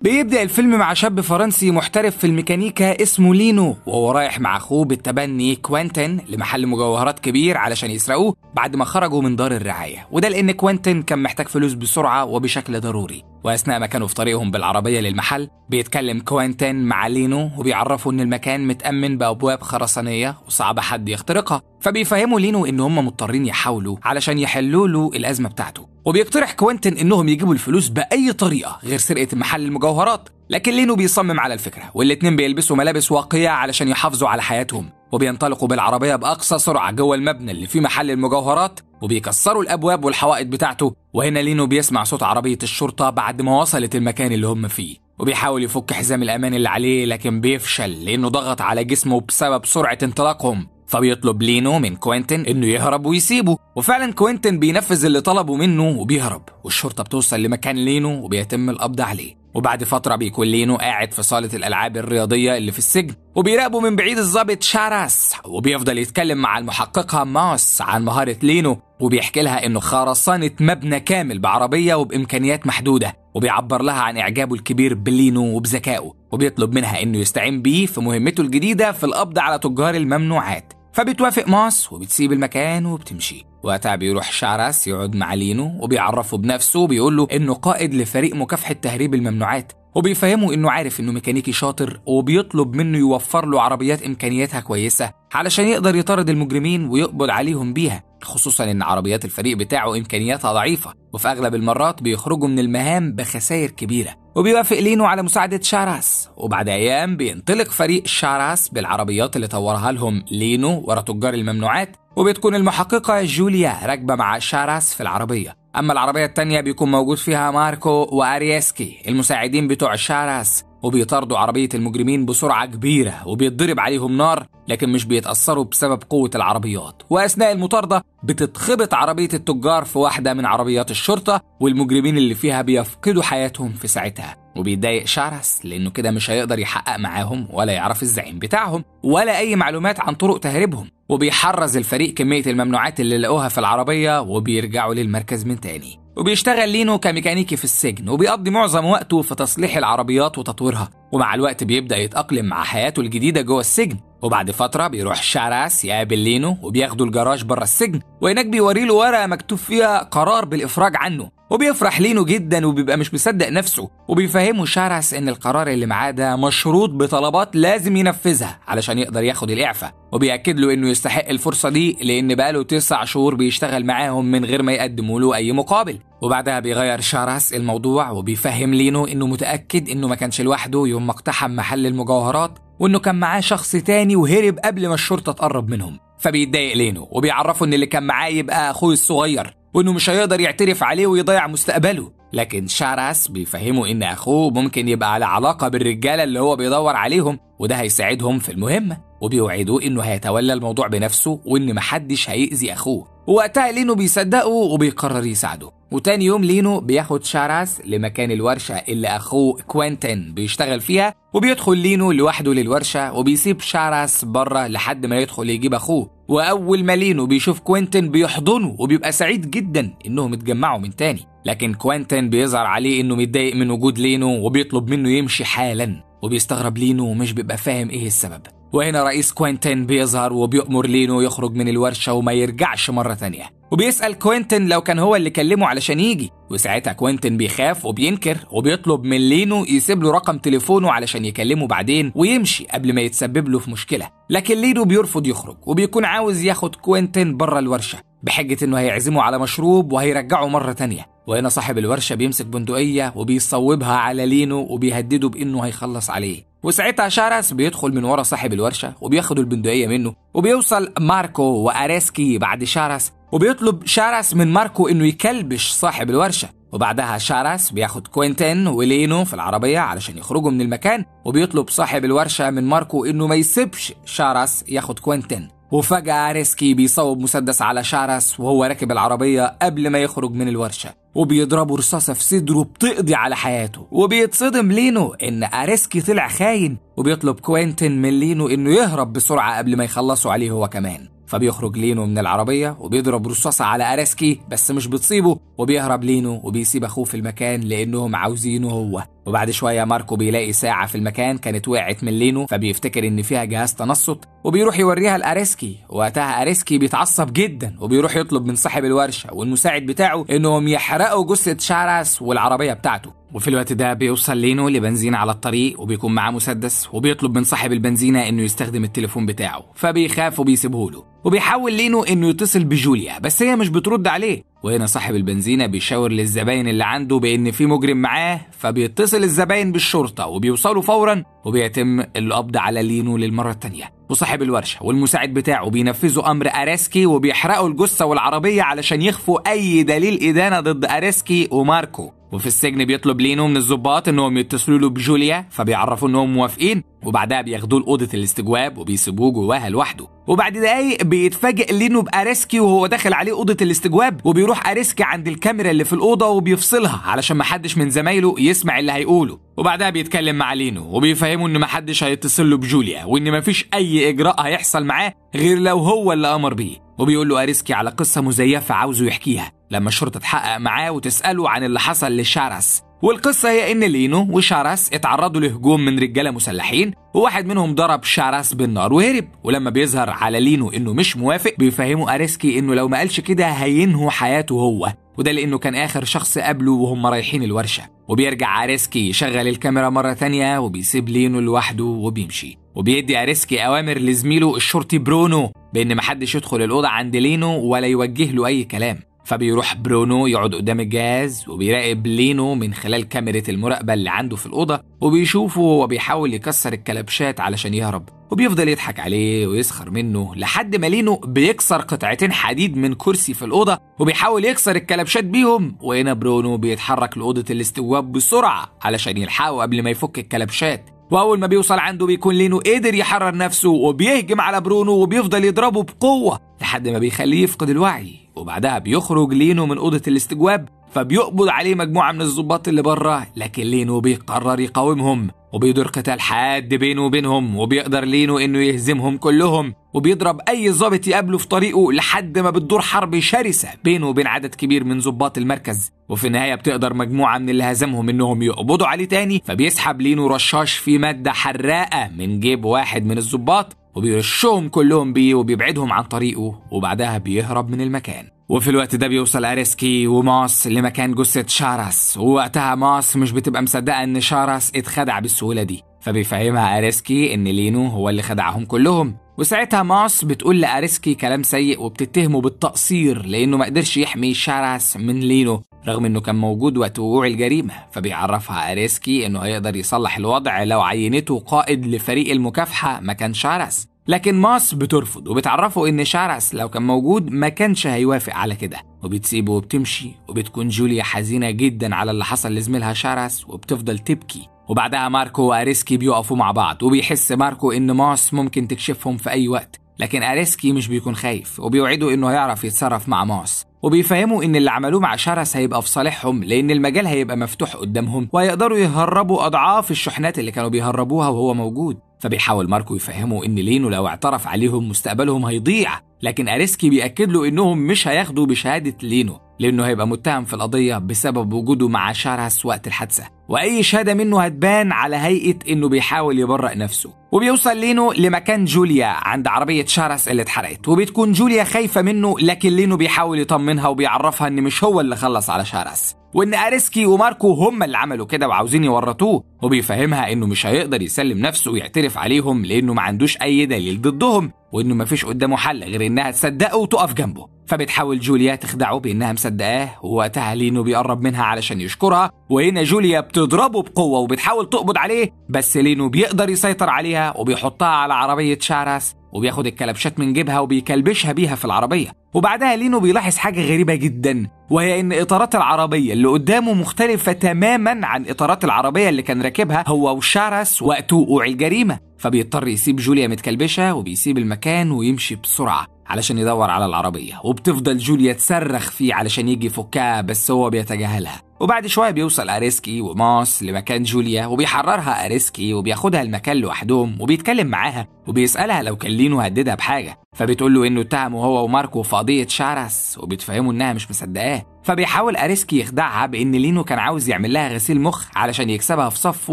بيبدأ الفيلم مع شاب فرنسي محترف في الميكانيكا اسمه لينو، وهو رايح مع أخوه بالتبني كوانتن لمحل مجوهرات كبير علشان يسرقوه، بعد ما خرجوا من دار الرعاية، وده لأن كوانتن كان محتاج فلوس بسرعة وبشكل ضروري. وأثناء ما كانوا في طريقهم بالعربية للمحل، بيتكلم كوانتن مع لينو وبيعرفه إن المكان متأمن بأبواب خرسانية وصعب حد يخترقها، فبيفهموا لينو إن هم مضطرين يحاولوا علشان يحلوا له الأزمة بتاعته. وبيقترح كوانتن إنهم يجيبوا الفلوس بأي طريقة غير سرقة محل المجوهرات، لكن لينو بيصمم على الفكرة، والاتنين بيلبسوا ملابس واقية علشان يحافظوا على حياتهم، وبينطلقوا بالعربية بأقصى سرعة جوه المبنى اللي فيه محل المجوهرات، وبيكسروا الأبواب والحوائط بتاعته. وهنا لينو بيسمع صوت عربية الشرطة بعد ما وصلت المكان اللي هم فيه، وبيحاول يفك حزام الأمان اللي عليه لكن بيفشل لأنه ضغط على جسمه بسبب سرعة انطلاقهم. فبيطلب لينو من كوانتن إنه يهرب ويسيبه، وفعلا كوانتن بينفذ اللي طلبه منه وبيهرب، والشرطة بتوصل لمكان لينو وبيتم القبض عليه. وبعد فترة بيكون لينو قاعد في صالة الألعاب الرياضية اللي في السجن، وبيراقبه من بعيد الضابط شاراس، وبيفضل يتكلم مع المحققة ماس عن مهارة لينو، وبيحكي لها إنه خرسانة مبنى كامل بعربية وبإمكانيات محدودة، وبيعبر لها عن إعجابه الكبير بلينو وبذكائه، وبيطلب منها إنه يستعين بيه في مهمته الجديدة في القبض على تجار الممنوعات. فبتوافق ماس وبتسيب المكان وبتمشي. وقتها بيروح شاراس يقعد مع لينو وبيعرفه بنفسه وبيقوله إنه قائد لفريق مكافحة تهريب الممنوعات، وبيفهمه إنه عارف إنه ميكانيكي شاطر، وبيطلب منه يوفر له عربيات إمكانياتها كويسة علشان يقدر يطارد المجرمين ويقبض عليهم بيها، خصوصا إن عربيات الفريق بتاعه إمكانياتها ضعيفة، وفي أغلب المرات بيخرجوا من المهام بخسائر كبيرة. وبيوافق لينو على مساعدة شاراس، وبعد أيام بينطلق فريق شاراس بالعربيات اللي طورها لهم لينو ورا تجار الممنوعات، وبتكون المحققة جوليا راكبة مع شاراس في العربية. أما العربية التانية بيكون موجود فيها ماركو واريسكي المساعدين بتوع شاراس، وبيطاردوا عربية المجرمين بسرعة كبيرة وبيتضرب عليهم نار، لكن مش بيتأثروا بسبب قوة العربيات. وأثناء المطاردة بتتخبط عربية التجار في واحدة من عربيات الشرطة، والمجرمين اللي فيها بيفقدوا حياتهم في ساعتها، وبيتضايق شاراس لأنه كده مش هيقدر يحقق معاهم ولا يعرف الزعيم بتاعهم ولا أي معلومات عن طرق تهريبهم. وبيحرز الفريق كمية الممنوعات اللي لقوها في العربية وبيرجعوا للمركز من تاني. وبيشتغل لينو كميكانيكي في السجن، وبيقضي معظم وقته في تصليح العربيات وتطويرها، ومع الوقت بيبدأ يتأقلم مع حياته الجديدة جوه السجن. وبعد فترة بيروح شاراس يقابل لينو وبياخدوا الجراج بره السجن، وهناك بيوري له ورقة مكتوب فيها قرار بالإفراج عنه، وبيفرح لينو جدا وبيبقى مش مصدق نفسه، وبيفهمه شاراس إن القرار اللي معاه ده مشروط بطلبات لازم ينفذها علشان يقدر ياخد الإعفاء، وبيأكد له إنه يستحق الفرصة دي لأن بقاله تسع شهور بيشتغل معاهم من غير ما يقدموا له أي مقابل. وبعدها بيغير شاراس الموضوع وبيفهم لينو إنه متأكد إنه ما كانش لوحده يوم ما اقتحم محل المجوهرات، وإنه كان معاه شخص تاني وهرب قبل ما الشرطة تقرب منهم. فبيتضايق لينو وبيعرفه إن اللي كان معاه يبقى أخوه الصغير، وإنه مش هيقدر يعترف عليه ويضيع مستقبله، لكن شاراس بيفهمه إن أخوه ممكن يبقى على علاقة بالرجالة اللي هو بيدور عليهم، وده هيساعدهم في المهمة، وبيوعدوه إنه هيتولى الموضوع بنفسه وإن محدش هيأذي أخوه. ووقتها لينو بيصدقه وبيقرر يساعده. وتاني يوم لينو بياخد شاراس لمكان الورشة اللي أخوه كوانتن بيشتغل فيها، وبيدخل لينو لوحده للورشة وبيسيب شاراس بره لحد ما يدخل يجيب أخوه. وأول ما لينو بيشوف كوانتن بيحضنه وبيبقى سعيد جدا إنهم اتجمعوا من تاني، لكن كوانتن بيظهر عليه إنه متضايق من وجود لينو وبيطلب منه يمشي حالا، وبيستغرب لينو ومش بيبقى فاهم إيه السبب. وهنا رئيس كوانتن بيظهر وبيأمر لينو يخرج من الورشة وما يرجعش مرة تانية، وبيسأل كوانتن لو كان هو اللي كلمه علشان يجي، وساعتها كوانتن بيخاف وبينكر وبيطلب من لينو يسيب له رقم تليفونه علشان يكلمه بعدين ويمشي قبل ما يتسبب له في مشكلة، لكن لينو بيرفض يخرج وبيكون عاوز ياخد كوانتن بره الورشة بحجة إنه هيعزمه على مشروب وهيرجعه مرة تانية. وهنا صاحب الورشة بيمسك بندقية وبيصوبها على لينو وبيهدده بإنه هيخلص عليه، وساعتها شاراس بيدخل من ورا صاحب الورشة وبياخدوا البندقية منه، وبيوصل ماركو واريسكي بعد شاراس، وبيطلب شاراس من ماركو إنه يكلبش صاحب الورشة. وبعدها شاراس بياخد كوانتن ولينو في العربية علشان يخرجوا من المكان، وبيطلب صاحب الورشة من ماركو إنه ما يسيبش شاراس ياخد كوانتن. وفجأة اريسكي بيصوب مسدس على شاراس وهو راكب العربية قبل ما يخرج من الورشة، وبيضربوا رصاصة في صدره بتقضي على حياته، وبيتصدم لينو إن اريسكي طلع خاين، وبيطلب كوانتن من لينو إنه يهرب بسرعة قبل ما يخلصوا عليه هو كمان. فبيخرج لينو من العربية وبيضرب رصاصة على اريسكي بس مش بتصيبه، وبيهرب لينو وبيسيب أخوه في المكان لأنهم عاوزينه هو، وبعد شوية ماركو بيلاقي ساعة في المكان كانت وقعت من لينو، فبيفتكر ان فيها جهاز تنصت وبيروح يوريها لاريسكي. وقتها اريسكي بيتعصب جدا وبيروح يطلب من صاحب الورشة والمساعد بتاعه انهم يحرقوا جثة شاراس والعربية بتاعته. وفي الوقت ده بيوصل لينو لبنزينة على الطريق وبيكون معاه مسدس، وبيطلب من صاحب البنزينة انه يستخدم التليفون بتاعه، فبيخاف وبيسيبه له. وبيحاول لينو انه يتصل بجوليا بس هي مش بترد عليه، وهنا صاحب البنزينة بيشاور للزباين اللي عنده بان في مجرم معاه، فبيتصل الزباين بالشرطة وبيوصلوا فورا، وبيتم القبض على لينو للمرة التانية. وصاحب الورشة والمساعد بتاعه بينفذوا امر اريسكي وبيحرقوا الجثة والعربية علشان يخفوا اي دليل ادانة ضد اريسكي وماركو. وفي السجن بيطلب لينو من الضباط انهم يتصلوا له بجوليا، فبيعرفوا انهم موافقين، وبعدها بياخدوه لاوضه الاستجواب وبيسيبوه جواها لوحده. وبعد دقايق بيتفاجئ لينو باريسكي وهو داخل عليه اوضه الاستجواب، وبيروح اريسكي عند الكاميرا اللي في الاوضه وبيفصلها علشان محدش من زمايله يسمع اللي هيقوله. وبعدها بيتكلم مع لينو وبيفهمه ان محدش هيتصل له بجوليا، وان مفيش اي اجراء هيحصل معاه غير لو هو اللي امر بيه. وبيقول له اريسكي على قصه مزيفه عاوزه يحكيها لما الشرطه تحقق معاه وتساله عن اللي حصل لشاراس. والقصه هي ان لينو وشاراس اتعرضوا لهجوم من رجاله مسلحين، وواحد منهم ضرب شاراس بالنار وهرب. ولما بيظهر على لينو انه مش موافق، بيفهمه اريسكي انه لو ما قالش كده هينهوا حياته هو، وده لانه كان اخر شخص قابله وهم رايحين الورشه. وبيرجع اريسكي يشغل الكاميرا مره تانية وبيسيب لينو لوحده وبيمشي. وبيدي اريسكي اوامر لزميله الشرطي برونو بان محدش يدخل الاوضه عند لينو ولا يوجه له اي كلام. فبيروح برونو يقعد قدام الجهاز وبيراقب لينو من خلال كاميرا المراقبه اللي عنده في الاوضه، وبيشوفه وبيحاول يكسر الكلبشات علشان يهرب، وبيفضل يضحك عليه ويسخر منه لحد ما لينو بيكسر قطعتين حديد من كرسي في الاوضه وبيحاول يكسر الكلبشات بيهم. وهنا برونو بيتحرك لاوضه الاستجواب بسرعه علشان يلحقه قبل ما يفك الكلبشات. واول ما بيوصل عنده بيكون لينو قدر يحرر نفسه وبيهجم على برونو وبيفضل يضربه بقوه لحد ما بيخليه يفقد الوعي. وبعدها بيخرج لينو من اوضه الاستجواب، فبيقبض عليه مجموعه من الضباط اللي بره، لكن لينو بيقرر يقاومهم وبيدور قتال حاد بينه وبينهم، وبيقدر لينو انه يهزمهم كلهم وبيضرب اي ضابط يقابله في طريقه لحد ما بتدور حرب شرسه بينه وبين عدد كبير من ضباط المركز. وفي النهايه بتقدر مجموعه من اللي هزمهم انهم يقبضوا عليه تاني، فبيسحب لينو رشاش فيه ماده حراقه من جيب واحد من الضباط وبيرشهم كلهم بيه وبيبعدهم عن طريقه، وبعدها بيهرب من المكان. وفي الوقت ده بيوصل اريسكي وماس لمكان جثة شاراس، ووقتها ماس مش بتبقى مصدقة ان شاراس اتخدع بالسهولة دي، فبيفهمها اريسكي ان لينو هو اللي خدعهم كلهم. وساعتها ماس بتقول لاريسكي كلام سيء وبتتهمه بالتقصير لانه ما قدرش يحمي شاراس من لينو رغم انه كان موجود وقت وقوع الجريمه. فبيعرفها اريسكي انه هيقدر يصلح الوضع لو عينته قائد لفريق المكافحه مكان شاراس، لكن ماس بترفض وبتعرفه ان شاراس لو كان موجود ما كانش هيوافق على كده، وبتسيبه وبتمشي. وبتكون جوليا حزينه جدا على اللي حصل لزميلها شاراس وبتفضل تبكي. وبعدها ماركو واريسكي بيقفوا مع بعض، وبيحس ماركو ان ماس ممكن تكشفهم في اي وقت، لكن اريسكي مش بيكون خايف وبيوعده انه هيعرف يتصرف مع ماس. وبيفهموا ان اللي عملوه مع شاراس هيبقى في صالحهم لان المجال هيبقى مفتوح قدامهم وهيقدروا يهربوا اضعاف الشحنات اللي كانوا بيهربوها وهو موجود. فبيحاول ماركو يفهمه ان لينو لو اعترف عليهم مستقبلهم هيضيع، لكن اريسكي بيأكد له انهم مش هياخدوا بشهاده لينو لانه هيبقى متهم في القضيه بسبب وجوده مع شاراس وقت الحادثه، واي شهاده منه هتبان على هيئه انه بيحاول يبرئ نفسه. وبيوصل لينو لمكان جوليا عند عربيه شاراس اللي اتحرقت، وبتكون جوليا خايفه منه، لكن لينو بيحاول يطمنها وبيعرفها ان مش هو اللي خلص على شاراس وان اريسكي وماركو هم اللي عملوا كده وعاوزين يورطوه. وبيفهمها انه مش هيقدر يسلم نفسه ويعترف عليهم لانه ما عندوش اي دليل ضدهم، وانه ما فيش قدامه حل غير انها تصدقه وتقف جنبه. فبتحاول جوليا تخدعه بانها مصدقاه، ووقتها لينو بيقرب منها علشان يشكرها، وهنا جوليا بتضربه بقوه وبتحاول تقبض عليه، بس لينو بيقدر يسيطر عليها وبيحطها على عربيه شاراس وبياخد الكلبشات من جيبها وبيكلبشها بيها في العربيه. وبعدها لينو بيلاحظ حاجه غريبه جدا، وهي ان اطارات العربيه اللي قدامه مختلفه تماما عن اطارات العربيه اللي كان راكبها هو وشاراس وقت وقوع الجريمه. فبيضطر يسيب جوليا متكلبشه وبيسيب المكان ويمشي بسرعه علشان يدور على العربيه، وبتفضل جوليا تصرخ فيه علشان يجي يفكها بس هو بيتجاهلها. وبعد شوية بيوصل اريسكي وماس لمكان جوليا وبيحررها اريسكي وبياخدها المكان لوحدهم وبيتكلم معاها وبيسألها لو كان لينو هددها بحاجة، فبتقوله انه اتهموا هو وماركو في قضية شاراس وبيتفهموا انها مش مصدقاه، فبيحاول اريسكي يخدعها بان لينو كان عاوز يعمل لها غسيل مخ علشان يكسبها في صفه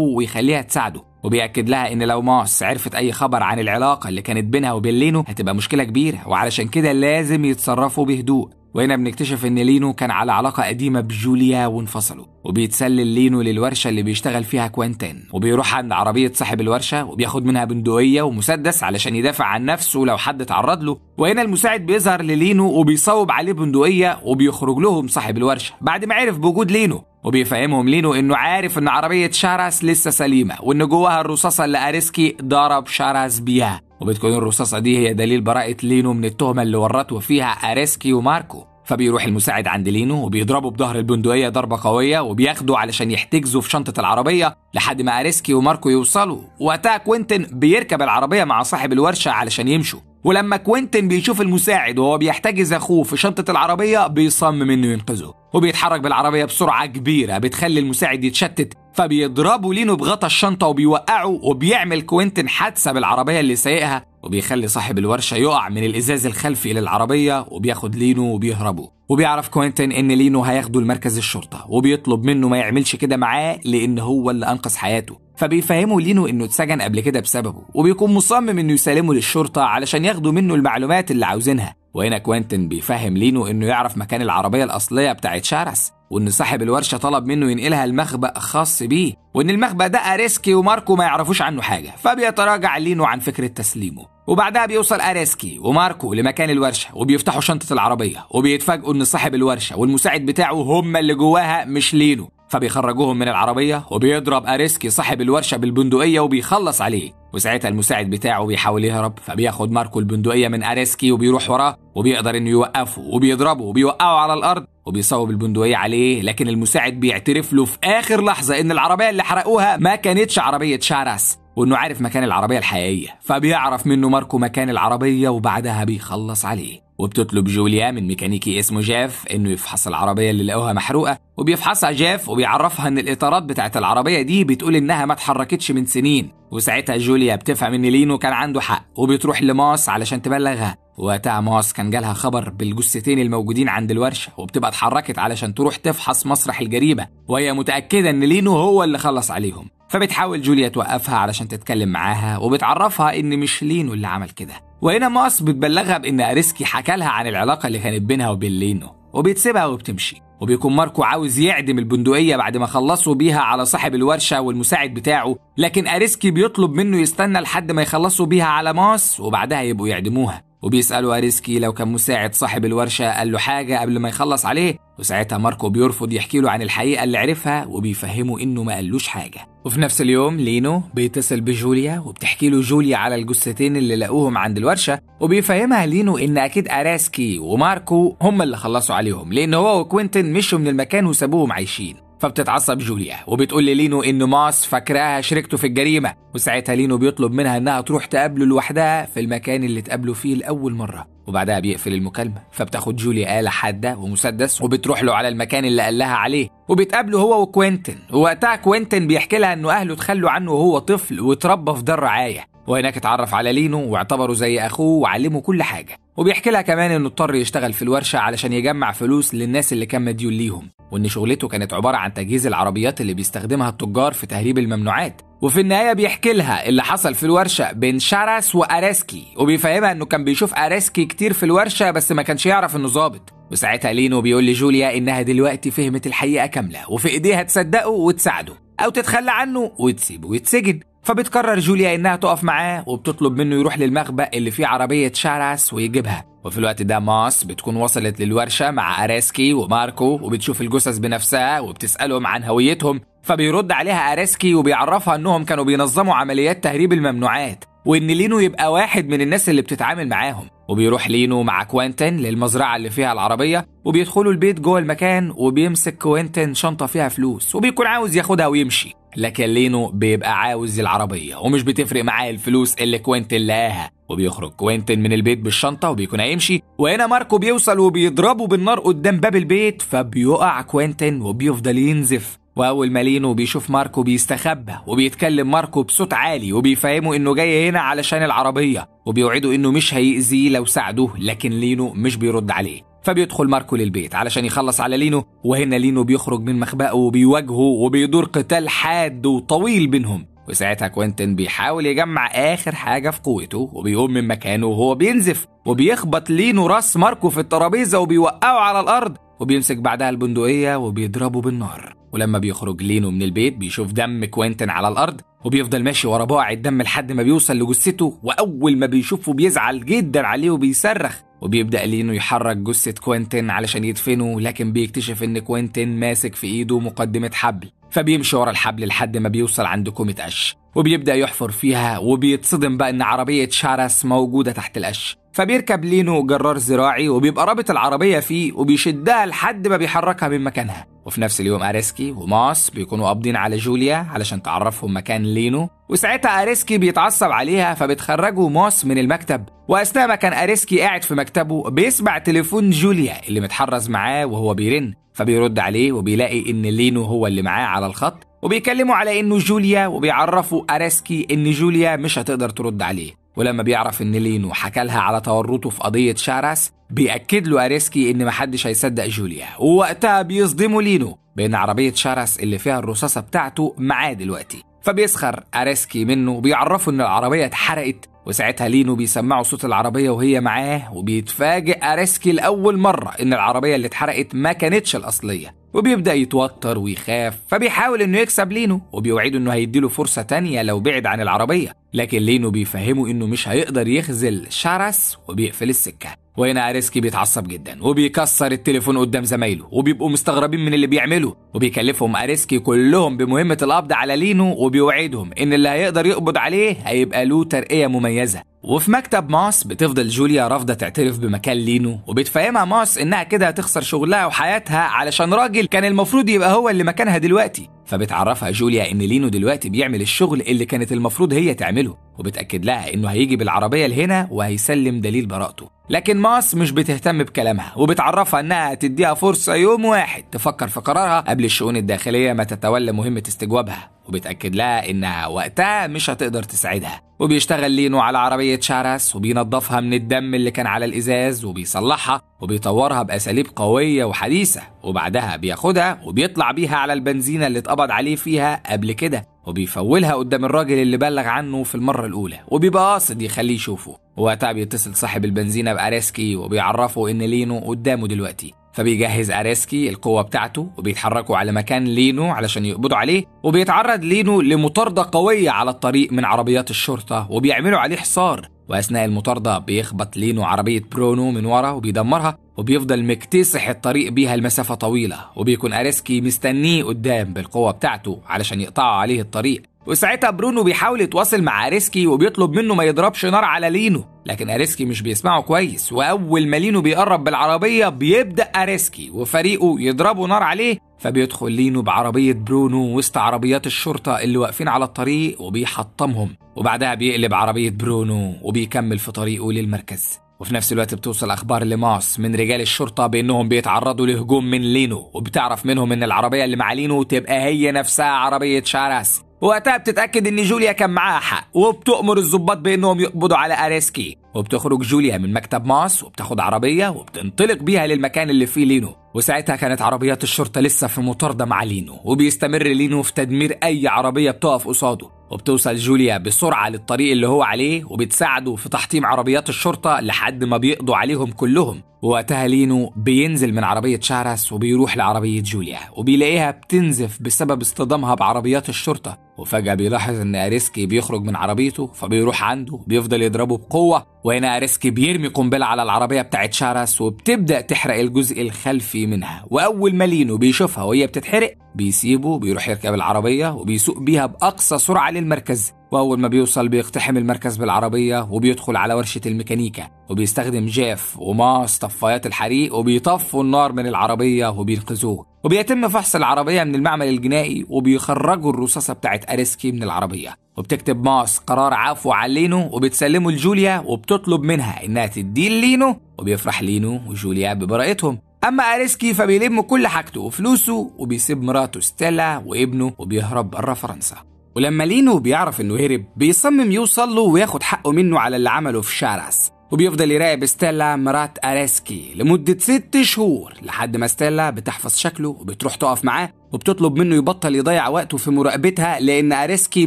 ويخليها تساعده، وبيأكد لها ان لو ماس عرفت اي خبر عن العلاقة اللي كانت بينها وبين لينو هتبقى مشكلة كبيرة وعلشان كده لازم يتصرفوا بهدوء. وهنا بنكتشف ان لينو كان على علاقة قديمة بجوليا وانفصلوا، وبيتسلل لينو للورشة اللي بيشتغل فيها كوانتن، وبيروح عند عربية صاحب الورشة وبياخد منها بندقية ومسدس علشان يدافع عن نفسه لو حد اتعرض له، وهنا المساعد بيظهر للينو وبيصوب عليه بندقية وبيخرج لهم صاحب الورشة بعد ما عرف بوجود لينو، وبيفهمهم لينو انه عارف ان عربية شاراس لسه سليمة وان جواها الرصاصة اللي اريسكي ضرب شاراس بيها، وبتكون الرصاصة دي هي دليل براءة لينو من التهمة اللي ورطوا فيها اريسكي وماركو، فبيروح المساعد عند لينو وبيضربه بظهر البندقية ضربة قوية وبياخده علشان يحتجزه في شنطة العربية لحد ما اريسكي وماركو يوصلوا، وقتها كوانتن بيركب العربية مع صاحب الورشة علشان يمشوا، ولما كوانتن بيشوف المساعد وهو بيحتجز اخوه في شنطة العربية بيصمم انه ينقذه، وبيتحرك بالعربية بسرعة كبيرة بتخلي المساعد يتشتت، فبيضربوا لينو بغطا الشنطة وبيوقعوا، وبيعمل كوانتن حادثة بالعربية اللي سايقها وبيخلي صاحب الورشة يقع من الإزاز الخلفي للعربية وبياخد لينو وبيهربوا، وبيعرف كوانتن إن لينو هياخده لمركز الشرطة وبيطلب منه ما يعملش كده معاه لأن هو اللي أنقذ حياته، فبيفهموا لينو إنه اتسجن قبل كده بسببه وبيكون مصمم إنه يسلمه للشرطة علشان ياخدوا منه المعلومات اللي عاوزينها، وهنا كوانتن بيفهم لينو إنه يعرف مكان العربية الأصلية بتاعت شارس وإن صاحب الورشة طلب منه ينقلها لمخبأ خاص بيه، وإن المخبأ ده اريسكي وماركو ما يعرفوش عنه حاجة، فبيتراجع لينو عن فكرة تسليمه، وبعدها بيوصل اريسكي وماركو لمكان الورشة وبيفتحوا شنطة العربية وبيتفاجئوا إن صاحب الورشة والمساعد بتاعه هما اللي جواها مش لينو، فبيخرجوهم من العربية وبيضرب اريسكي صاحب الورشة بالبندقية وبيخلص عليه، وساعتها المساعد بتاعه بيحاول يهرب فبياخد ماركو البندقية من اريسكي وبيروح وراه وبيقدر انه يوقفه وبيضربه وبيوقعه على الارض وبيصوب البندقية عليه، لكن المساعد بيعترف له في اخر لحظة ان العربية اللي حرقوها ما كانتش عربية شاراس وانه عارف مكان العربية الحقيقية، فبيعرف منه ماركو مكان العربية وبعدها بيخلص عليه، وبتطلب جوليا من ميكانيكي اسمه جيف انه يفحص العربية اللي لقوها محروقة، وبيفحصها جيف وبيعرفها ان الاطارات بتاعت العربية دي بتقول انها ما اتحركتش من سنين، وساعتها جوليا بتفهم ان لينو كان عنده حق وبتروح لماس علشان تبلغها، وقتها ماس كان جالها خبر بالجثتين الموجودين عند الورشة وبتبقى اتحركت علشان تروح تفحص مسرح الجريمة وهي متأكدة ان لينو هو اللي خلص عليهم، فبتحاول جوليا توقفها علشان تتكلم معاها وبتعرفها ان مش لينو اللي عمل كده، وهنا ماس بتبلغها بان اريسكي حكى لها عن العلاقه اللي كانت بينها وبين لينو وبتسيبها وبتمشي، وبيكون ماركو عاوز يعدم البندقيه بعد ما خلصوا بيها على صاحب الورشه والمساعد بتاعه، لكن اريسكي بيطلب منه يستنى لحد ما يخلصوا بيها على ماس وبعدها يبقوا يعدموها، وبيسالوا اريسكي لو كان مساعد صاحب الورشه قال له حاجه قبل ما يخلص عليه، وساعتها ماركو بيرفض يحكي له عن الحقيقه اللي عرفها وبيفهمه انه ما قالوش حاجه، وفي نفس اليوم لينو بيتصل بجوليا وبتحكي له جوليا على الجثتين اللي لقوهم عند الورشه، وبيفهمها لينو ان اكيد اريسكي وماركو هم اللي خلصوا عليهم لان هو وكوينتن مشوا من المكان وسابوهم عايشين، فبتتعصب جوليا وبتقول لينو انه ماس فاكراها شريكته في الجريمه، وساعتها لينو بيطلب منها انها تروح تقابله لوحدها في المكان اللي اتقابلوا فيه لاول مره، وبعدها بيقفل المكالمه فبتاخد جوليا آلة حاده ومسدس وبتروح له على المكان اللي قال لها عليه وبيتقابلوا هو وكوينتن، ووقتها كوينتن بيحكي لها انه اهله تخلوا عنه وهو طفل واتربى في دار رعايه، وهناك اتعرف على لينو واعتبره زي اخوه وعلمه كل حاجه، وبيحكي لها كمان انه اضطر يشتغل في الورشه علشان يجمع فلوس للناس اللي كان مديون ليهم، وان شغلته كانت عباره عن تجهيز العربيات اللي بيستخدمها التجار في تهريب الممنوعات، وفي النهايه بيحكي لها اللي حصل في الورشه بين شاراس واريسكي، وبيفهمها انه كان بيشوف اريسكي كتير في الورشه بس ما كانش يعرف انه ظابط، وساعتها لينو بيقول لجوليا انها دلوقتي فهمت الحقيقه كامله وفي ايديها تصدقه وتساعده او تتخلى عنه وتسيبه ويتسجن، فبتقرر جوليا انها تقف معاه وبتطلب منه يروح للمخبأ اللي فيه عربيه شاراس ويجيبها، وفي الوقت ده ماس بتكون وصلت للورشه مع اريسكي وماركو وبتشوف الجثث بنفسها وبتسالهم عن هويتهم، فبيرد عليها اريسكي وبيعرفها انهم كانوا بينظموا عمليات تهريب الممنوعات وان لينو يبقى واحد من الناس اللي بتتعامل معاهم، وبيروح لينو مع كوانتن للمزرعه اللي فيها العربيه وبيدخلوا البيت جوه المكان، وبيمسك كوانتن شنطه فيها فلوس وبيكون عاوز ياخدها ويمشي، لكن لينو بيبقى عاوز العربية ومش بتفرق معاه الفلوس اللي كوانتن لقاها، وبيخرج كوانتن من البيت بالشنطة وبيكون هيمشي، وهنا ماركو بيوصل وبيضربه بالنار قدام باب البيت فبيقع كوانتن وبيفضل ينزف. وأول ما لينو بيشوف ماركو بيستخبى وبيتكلم ماركو بصوت عالي وبيفهمه إنه جاي هنا علشان العربية وبيوعده إنه مش هيأذيه لو ساعده، لكن لينو مش بيرد عليه. فبيدخل ماركو للبيت علشان يخلص على لينو، وهنا لينو بيخرج من مخبأه وبيواجهه وبيدور قتال حاد وطويل بينهم، وساعتها كوانتن بيحاول يجمع آخر حاجة في قوته وبيقوم من مكانه وهو بينزف وبيخبط لينو راس ماركو في الترابيزة وبيوقعه على الأرض، وبيمسك بعدها البندقية وبيضربه بالنار. ولما بيخرج لينو من البيت بيشوف دم كوانتن على الأرض وبيفضل ماشي ورا بقع الدم لحد ما بيوصل لجثته، وأول ما بيشوفه بيزعل جدا عليه وبيصرخ، وبيبدأ لينو يحرك جثة كوانتن علشان يدفنه، لكن بيكتشف إن كوانتن ماسك في إيده مقدمة حبل، فبيمشي ورا الحبل لحد ما بيوصل عند كومة قش وبيبدأ يحفر فيها، وبيتصدم بقى إن عربية شاراس موجودة تحت القش، فبيركب لينو جرار زراعي وبيبقى رابط العربية فيه وبيشدها لحد ما بيحركها من مكانها. وفي نفس اليوم اريسكي وماس بيكونوا قابضين على جوليا علشان تعرفهم مكان لينو، وساعتها اريسكي بيتعصب عليها فبتخرجوا ماس من المكتب. واثناء ما كان اريسكي قاعد في مكتبه بيسمع تليفون جوليا اللي متحرز معاه وهو بيرن، فبيرد عليه وبيلاقي ان لينو هو اللي معاه على الخط، وبيكلموا على انه جوليا، وبيعرفوا اريسكي ان جوليا مش هتقدر ترد عليه. ولما بيعرف ان لينو حكالها على تورطه في قضية شاراس بيأكد له اريسكي ان محدش هيصدق جوليا، ووقتها بيصدموا لينو بان عربية شاراس اللي فيها الرصاصة بتاعته معاه دلوقتي، فبيسخر اريسكي منه وبيعرفه ان العربية اتحرقت. وساعتها لينو بيسمعوا صوت العربية وهي معاه، وبيتفاجئ اريسكي لأول مرة ان العربية اللي اتحرقت ما كانتش الأصلية، وبيبدأ يتوتر ويخاف، فبيحاول انه يكسب لينو وبيوعده انه هيديله فرصة تانية لو بعد عن العربية، لكن لينو بيفهمه انه مش هيقدر يخذل شاراس وبيقفل السكة. وهنا اريسكي بيتعصب جدا وبيكسر التليفون قدام زمايله وبيبقوا مستغربين من اللي بيعمله، وبيكلفهم اريسكي كلهم بمهمة القبض على لينو، وبيوعدهم ان اللي هيقدر يقبض عليه هيبقى له ترقية مميزة. وفي مكتب ماس بتفضل جوليا رافضة تعترف بمكان لينو، وبتفهمها ماس انها كده هتخسر شغلها وحياتها علشان راجل كان المفروض يبقى هو اللي مكانها دلوقتي، فبتعرفها جوليا ان لينو دلوقتي بيعمل الشغل اللي كانت المفروض هي تعمله، وبتأكد لها انه هيجي بالعربية لهنا وهيسلم دليل براءته. لكن ماس مش بتهتم بكلامها وبتعرفها انها هتديها فرصة يوم واحد تفكر في قرارها قبل الشؤون الداخلية ما تتولى مهمة استجوابها، وبتأكد لها انها وقتها مش هتقدر تساعدها. وبيشتغل لينو على عربية شاراس وبينظفها من الدم اللي كان على الإزاز وبيصلحها وبيطورها بأساليب قوية وحديثة، وبعدها بياخدها وبيطلع بيها على البنزينة اللي اتقبض عليه فيها قبل كده، وبيفولها قدام الراجل اللي بلغ عنه في المرة الأولى وبيبقى قاصد يخليه يشوفه. ووقتها بيتصل صاحب البنزينة بأريسكي وبيعرفه إن لينو قدامه دلوقتي، فبيجهز اريسكي القوة بتاعته وبيتحركوا على مكان لينو علشان يقبضوا عليه، وبيتعرض لينو لمطاردة قوية على الطريق من عربيات الشرطة وبيعملوا عليه حصار. وأثناء المطاردة بيخبط لينو عربية برونو من ورا وبيدمرها، وبيفضل مكتسح الطريق بيها المسافة طويلة، وبيكون اريسكي مستنيه قدام بالقوة بتاعته علشان يقطعوا عليه الطريق. وساعتها برونو بيحاول يتواصل مع اريسكي وبيطلب منه ما يضربش نار على لينو، لكن اريسكي مش بيسمعه كويس، واول ما لينو بيقرب بالعربيه بيبدا اريسكي وفريقه يضربوا نار عليه، فبيدخل لينو بعربيه برونو وسط عربيات الشرطه اللي واقفين على الطريق وبيحطمهم، وبعدها بيقلب عربيه برونو وبيكمل في طريقه للمركز. وفي نفس الوقت بتوصل اخبار لماس من رجال الشرطه بانهم بيتعرضوا لهجوم من لينو، وبتعرف منهم ان العربيه اللي مع لينو تبقى هي نفسها عربيه شاراس. وقتها بتتأكد إن جوليا كان معاها حق، وبتؤمر الضباط بإنهم يقبضوا على اريسكي. وبتخرج جوليا من مكتب ماس وبتاخد عربية وبتنطلق بيها للمكان اللي فيه لينو، وساعتها كانت عربيات الشرطة لسه في مطاردة مع لينو، وبيستمر لينو في تدمير أي عربية بتقف قصاده. وبتوصل جوليا بسرعة للطريق اللي هو عليه وبتساعده في تحطيم عربيات الشرطة لحد ما بيقضوا عليهم كلهم. ووقتها لينو بينزل من عربية شاراس وبيروح لعربية جوليا وبيلاقيها بتنزف بسبب اصطدامها بعربيات الشرطة، وفجأة بيلاحظ ان اريسكي بيخرج من عربيته فبيروح عنده بيفضل يضربه بقوة، وهنا اريسكي بيرمي قنبلة على العربية بتاعت شاراس وبتبدأ تحرق الجزء الخلفي منها. واول ما لينو بيشوفها وهي بتتحرق بيسيبه بيروح يركب العربية وبيسوق بيها بأقصى سرعة للمركز، وأول ما بيوصل بيقتحم المركز بالعربية وبيدخل على ورشة الميكانيكا، وبيستخدم جيف وماس طفايات الحريق وبيطفوا النار من العربية وبينقذوه، وبيتم فحص العربية من المعمل الجنائي وبيخرجوا الرصاصة بتاعت اريسكي من العربية، وبتكتب ماس قرار عفو على لينو وبتسلمه لجوليا وبتطلب منها إنها تديه لينو، وبيفرح لينو وجوليا ببراءتهم. أما اريسكي فبيلم كل حاجته وفلوسه وبيسيب مراته ستيلا وابنه وبيهرب برا فرنسا. ولما لينو بيعرف انه هرب بيصمم يوصل له وياخد حقه منه على اللي عمله في شاراس، وبيفضل يراقب ستيلا مرات اريسكي لمدة ست شهور لحد ما ستيلا بتحفظ شكله وبتروح تقف معاه وبتطلب منه يبطل يضيع وقته في مراقبتها لأن اريسكي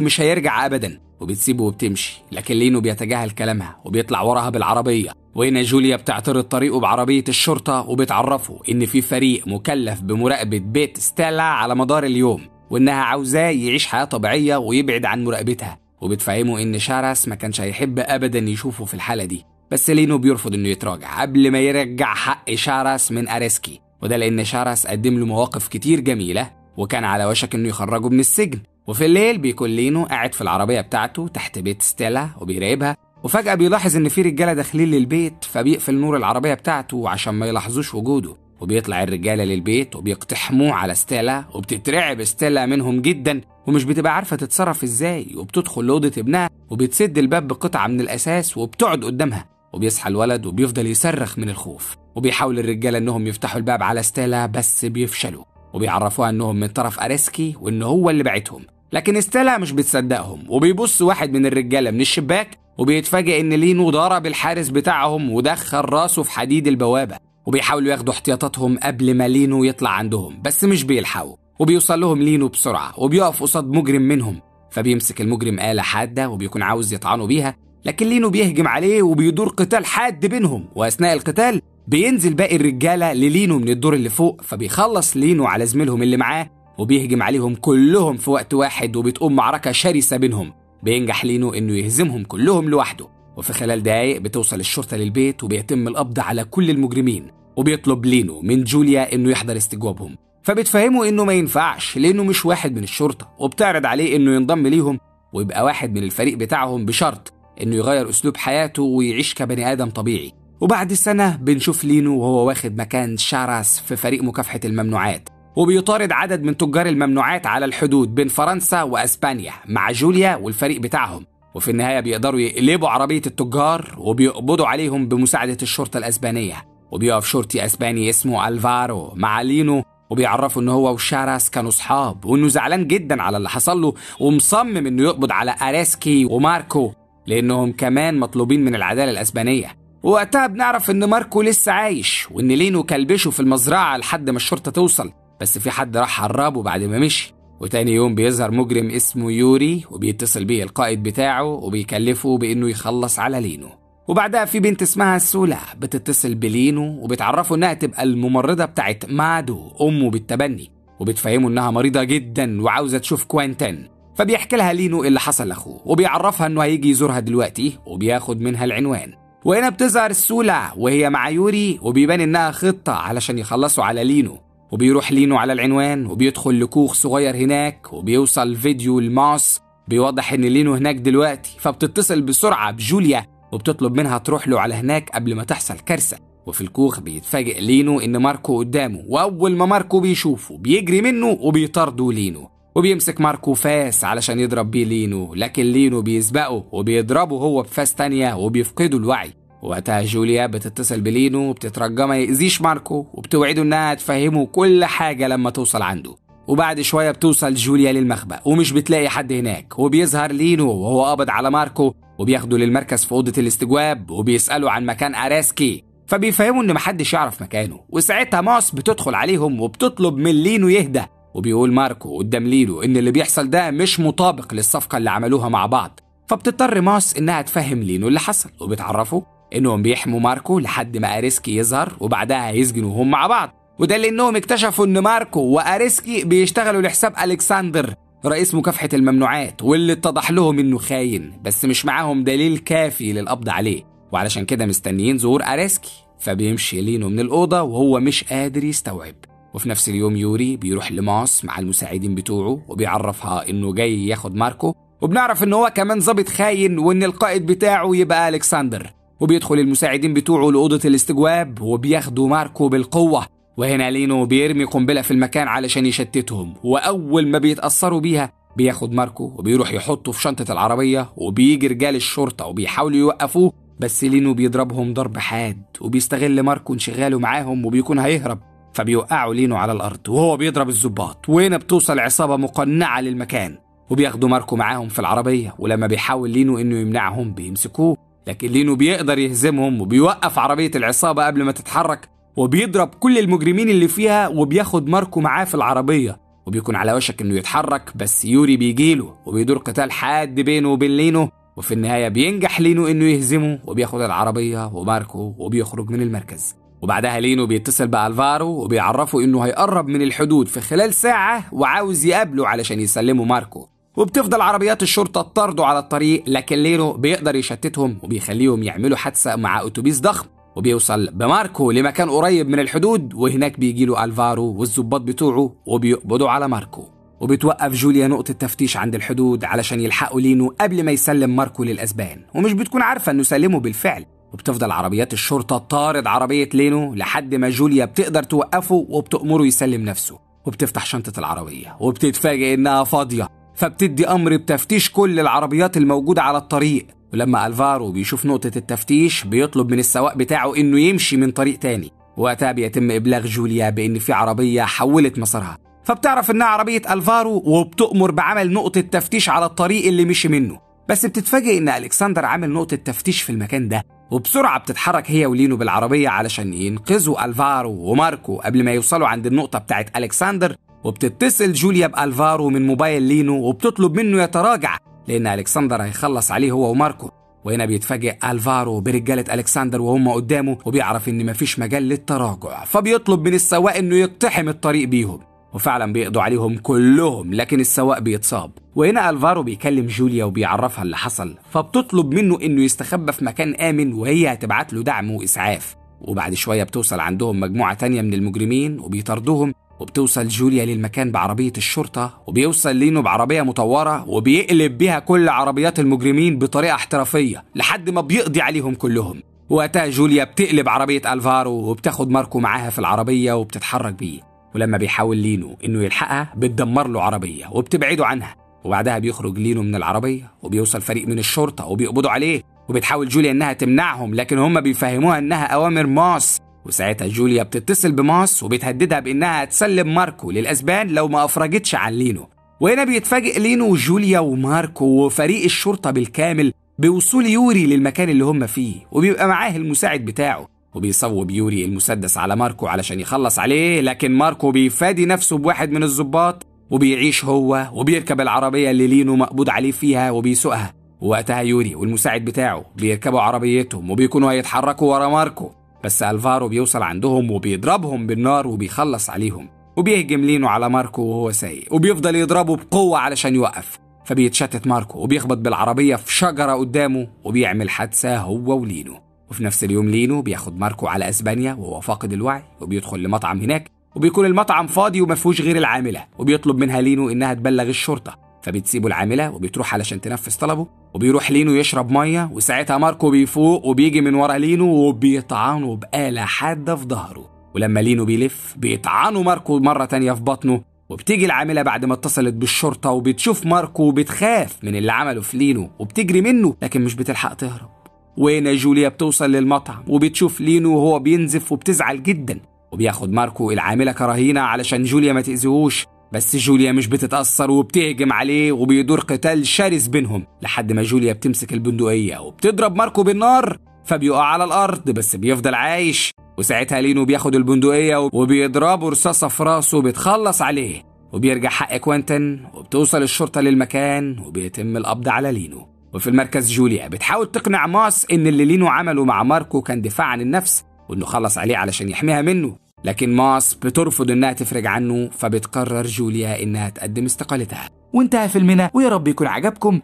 مش هيرجع أبدا، وبتسيبه وبتمشي. لكن لينو بيتجاهل كلامها وبيطلع وراها بالعربية، وهنا جوليا بتعترض طريقه بعربية الشرطة وبتعرفه إن في فريق مكلف بمراقبة بيت ستيلا على مدار اليوم وإنها عاوزاه يعيش حياة طبيعية ويبعد عن مراقبتها، وبتفهمه إن شاراس ما كانش هيحب أبدا يشوفه في الحالة دي، بس لينو بيرفض إنه يتراجع قبل ما يرجع حق شاراس من اريسكي، وده لأن شاراس قدم له مواقف كتير جميلة وكان على وشك إنه يخرجه من السجن. وفي الليل بيكون لينو قاعد في العربية بتاعته تحت بيت ستيلا وبيراقبها، وفجأة بيلاحظ إن في رجالة داخلين للبيت فبيقفل نور العربية بتاعته عشان ما يلاحظوش وجوده، وبيطلع الرجالة للبيت وبيقتحموه على ستيلا، وبتترعب ستيلا منهم جدا ومش بتبقى عارفة تتصرف ازاي، وبتدخل لأوضة ابنها وبتسد الباب بقطعة من الأساس وبتقعد قدامها، وبيصحى الولد وبيفضل يصرخ من الخوف، وبيحاول الرجالة إنهم يفتحوا الباب على ستيلا بس بيفشلوا، وبيعرفوها إنهم من طرف اريسكي وإن هو اللي بعتهم، لكن ستيلا مش بتصدقهم، وبيبص واحد من الرجالة من الشباك وبيتفاجئ إن لينو ضرب الحارس بتاعهم ودخل راسه في حديد البوابة، وبيحاولوا ياخدوا احتياطاتهم قبل ما لينو يطلع عندهم بس مش بيلحقوا، وبيوصل لهم لينو بسرعة وبيقف قصاد مجرم منهم، فبيمسك المجرم آلة حادة وبيكون عاوز يطعنوا بيها، لكن لينو بيهجم عليه وبيدور قتال حاد بينهم، وأثناء القتال بينزل باقي الرجالة للينو من الدور اللي فوق، فبيخلص لينو على زميلهم اللي معاه وبيهجم عليهم كلهم في وقت واحد، وبتقوم معركة شرسة بينهم، بينجح لينو إنه يهزمهم كلهم لوحده. وفي خلال دقايق بتوصل الشرطة للبيت وبيتم القبض على كل المجرمين، وبيطلب لينو من جوليا إنه يحضر استجوابهم، فبتفهمه إنه ما ينفعش لأنه مش واحد من الشرطة، وبتعرض عليه إنه ينضم ليهم ويبقى واحد من الفريق بتاعهم بشرط إنه يغير أسلوب حياته ويعيش كبني آدم طبيعي. وبعد سنة بنشوف لينو وهو واخد مكان شاراس في فريق مكافحة الممنوعات، وبيطارد عدد من تجار الممنوعات على الحدود بين فرنسا وأسبانيا مع جوليا والفريق بتاعهم، وفي النهاية بيقدروا يقلبوا عربية التجار وبيقبضوا عليهم بمساعدة الشرطة الأسبانية، وبيقف شرطي أسباني اسمه الفارو مع لينو وبيعرفوا إن هو وشاراس كانوا أصحاب وإنه زعلان جدا على اللي حصل له ومصمم إنه يقبض على اريسكي وماركو لأنهم كمان مطلوبين من العدالة الأسبانية. ووقتها بنعرف إن ماركو لسه عايش وإن لينو كلبشه في المزرعة لحد ما الشرطة توصل، بس في حد راح هربه بعد ما مشي. وتاني يوم بيظهر مجرم اسمه يوري وبيتصل بيه القائد بتاعه وبيكلفه بإنه يخلص على لينو. وبعدها في بنت اسمها سولا بتتصل بلينو وبتعرفه إنها تبقى الممرضة بتاعت مادو أمه بالتبني، وبتفهمه إنها مريضة جدا وعاوزة تشوف كوانتن، فبيحكي لها لينو اللي حصل لأخوه وبيعرفها إنه هيجي يزورها دلوقتي وبياخد منها العنوان. وهنا بتظهر سولا وهي مع يوري وبيبان إنها خطة علشان يخلصوا على لينو، وبيروح لينو على العنوان وبيدخل لكوخ صغير هناك وبيوصل فيديو لماس بيوضح إن لينو هناك دلوقتي، فبتتصل بسرعة بجوليا وبتطلب منها تروح له على هناك قبل ما تحصل كارثة. وفي الكوخ بيتفاجئ لينو إن ماركو قدامه، وأول ما ماركو بيشوفه بيجري منه وبيطارده لينو، وبيمسك ماركو فاس علشان يضرب بيه لينو، لكن لينو بيسبقه وبيضربه هو بفاس تانية وبيفقده الوعي. وقتها جوليا بتتصل بلينو وبتترجى ما يأذيش ماركو وبتوعده إنها تفهمه كل حاجة لما توصل عنده. وبعد شوية بتوصل جوليا للمخبأ ومش بتلاقي حد هناك، وبيظهر لينو وهو قابض على ماركو وبياخده للمركز في أوضة الاستجواب وبيسأله عن مكان اريسكي، فبيفهموا إن محدش يعرف مكانه. وساعتها ماس بتدخل عليهم وبتطلب من لينو يهدى، وبيقول ماركو قدام لينو إن اللي بيحصل ده مش مطابق للصفقة اللي عملوها مع بعض، فبتضطر ماس إنها تفهم لينو اللي حصل وبتعرفه إنهم بيحموا ماركو لحد ما اريسكي يظهر وبعدها هيسجنوهم مع بعض، وده لأنهم اكتشفوا إن ماركو واريسكي بيشتغلوا لحساب الكسندر رئيس مكافحة الممنوعات واللي اتضح لهم إنه خاين، بس مش معاهم دليل كافي للقبض عليه، وعلشان كده مستنيين ظهور اريسكي. فبيمشي لينو من الأوضة وهو مش قادر يستوعب. وفي نفس اليوم يوري بيروح لماس مع المساعدين بتوعه وبيعرفها إنه جاي ياخد ماركو، وبنعرف ان هو كمان ظابط خاين وان القائد بتاعه يبقى الكسندر. وبيدخل المساعدين بتوعه لأوضة الاستجواب وبياخدوا ماركو بالقوة، وهنا لينو بيرمي قنبلة في المكان علشان يشتتهم، وأول ما بيتأثروا بيها بياخد ماركو وبيروح يحطه في شنطة العربية، وبيجي رجال الشرطة وبيحاولوا يوقفوه بس لينو بيضربهم ضرب حاد وبيستغل ماركو انشغاله معاهم وبيكون هيهرب، فبيوقعوا لينو على الأرض وهو بيضرب الضباط، وهنا بتوصل عصابة مقنعة للمكان وبياخدوا ماركو معاهم في العربية، ولما بيحاول لينو إنه يمنعهم بيمسكوه، لكن لينو بيقدر يهزمهم وبيوقف عربية العصابة قبل ما تتحرك وبيضرب كل المجرمين اللي فيها وبياخد ماركو معاه في العربية، وبيكون على وشك إنه يتحرك بس يوري بيجيله وبيدور قتال حاد بينه وبين لينو، وفي النهاية بينجح لينو إنه يهزمه وبياخد العربية وماركو وبيخرج من المركز. وبعدها لينو بيتصل بالفارو وبيعرفه إنه هيقرب من الحدود في خلال ساعة وعاوز يقابله علشان يسلمه ماركو، وبتفضل عربيات الشرطة تطارده على الطريق، لكن لينو بيقدر يشتتهم وبيخليهم يعملوا حادثة مع أتوبيس ضخم، وبيوصل بماركو لمكان قريب من الحدود، وهناك بيجيله الفارو والظباط بتوعه وبيقبضوا على ماركو، وبتوقف جوليا نقطة تفتيش عند الحدود علشان يلحقوا لينو قبل ما يسلم ماركو للأسبان، ومش بتكون عارفة إنه سلمه بالفعل، وبتفضل عربيات الشرطة تطارد عربية لينو لحد ما جوليا بتقدر توقفه وبتأمره يسلم نفسه، وبتفتح شنطة العربية وبتتفاجئ إنها فاضية، فبتدي أمر بتفتيش كل العربيات الموجودة على الطريق، ولما الفارو بيشوف نقطة التفتيش بيطلب من السواق بتاعه إنه يمشي من طريق تاني، وقتها بيتم إبلاغ جوليا بإن في عربية حولت مسارها، فبتعرف إنها عربية الفارو وبتأمر بعمل نقطة تفتيش على الطريق اللي مشي منه، بس بتتفاجئ إن الكسندر عامل نقطة تفتيش في المكان ده، وبسرعة بتتحرك هي ولينو بالعربية علشان ينقذوا الفارو وماركو قبل ما يوصلوا عند النقطة بتاعة الكسندر، وبتتصل جوليا بالفارو من موبايل لينو وبتطلب منه يتراجع لأن الكسندر هيخلص عليه هو وماركو، وهنا بيتفاجئ الفارو برجالة الكسندر وهم قدامه وبيعرف إن مفيش مجال للتراجع، فبيطلب من السواق إنه يقتحم الطريق بيهم، وفعلا بيقضوا عليهم كلهم لكن السواق بيتصاب، وهنا الفارو بيكلم جوليا وبيعرفها اللي حصل، فبتطلب منه إنه يستخبى في مكان آمن وهي هتبعت له دعم وإسعاف، وبعد شوية بتوصل عندهم مجموعة تانية من المجرمين وبيطاردوهم، وبتوصل جوليا للمكان بعربية الشرطة، وبيوصل لينو بعربية مطورة وبيقلب بيها كل عربيات المجرمين بطريقة احترافية لحد ما بيقضي عليهم كلهم، وقتها جوليا بتقلب عربية الفارو وبتاخد ماركو معاها في العربية وبتتحرك بيه، ولما بيحاول لينو إنه يلحقها بتدمر له عربية وبتبعده عنها، وبعدها بيخرج لينو من العربية وبيوصل فريق من الشرطة وبيقبضوا عليه، وبتحاول جوليا إنها تمنعهم لكن هم بيفهموها إنها أوامر ماس، وساعتها جوليا بتتصل بماس وبتهددها بإنها هتسلم ماركو للأسبان لو ما أفرجتش عن لينو، وهنا بيتفاجئ لينو وجوليا وماركو وفريق الشرطة بالكامل بوصول يوري للمكان اللي هم فيه، وبيبقى معاه المساعد بتاعه، وبيصوب يوري المسدس على ماركو علشان يخلص عليه، لكن ماركو بيفادي نفسه بواحد من الضباط وبيعيش هو، وبيركب العربية اللي لينو مقبوض عليه فيها وبيسوقها، ووقتها يوري والمساعد بتاعه بيركبوا عربيتهم وبيكونوا هيتحركوا ورا ماركو، بس الفارو بيوصل عندهم وبيضربهم بالنار وبيخلص عليهم، وبيهجم لينو على ماركو وهو سايق وبيفضل يضربه بقوة علشان يوقف، فبيتشتت ماركو وبيخبط بالعربية في شجرة قدامه وبيعمل حادثة هو ولينو، وفي نفس اليوم لينو بياخد ماركو على اسبانيا وهو فاقد الوعي، وبيدخل لمطعم هناك وبيكون المطعم فاضي ومفيهوش غير العاملة، وبيطلب منها لينو إنها تبلغ الشرطة، فبتسيبه العاملة وبتروح علشان تنفذ طلبه، وبيروح لينو يشرب ميه، وساعتها ماركو بيفوق وبيجي من ورا لينو وبيطعنه بآلة حادة في ظهره، ولما لينو بيلف بيطعنه ماركو مرة تانية في بطنه، وبتيجي العاملة بعد ما اتصلت بالشرطة وبتشوف ماركو وبتخاف من اللي عمله في لينو وبتجري منه لكن مش بتلحق تهرب، وهنا جوليا بتوصل للمطعم وبتشوف لينو وهو بينزف وبتزعل جدا، وبياخد ماركو العاملة كرهينة علشان جوليا ما تأذيهوش، بس جوليا مش بتتأثر وبتهجم عليه وبيدور قتال شرس بينهم لحد ما جوليا بتمسك البندقية وبتضرب ماركو بالنار فبيقع على الأرض بس بيفضل عايش، وساعتها لينو بياخد البندقية وبيضربه رصاصة في راسه بتخلص عليه، وبيرجع حق كوانتن، وبتوصل الشرطة للمكان وبيتم القبض على لينو، وفي المركز جوليا بتحاول تقنع ماس إن اللي لينو عمله مع ماركو كان دفاع عن النفس وإنه خلص عليه علشان يحميها منه، لكن ماس بترفض إنها تفرج عنه، فبتقرر جوليا إنها تقدم استقالتها، وانتهى فيلمنا، ويا رب يكون عجبكم.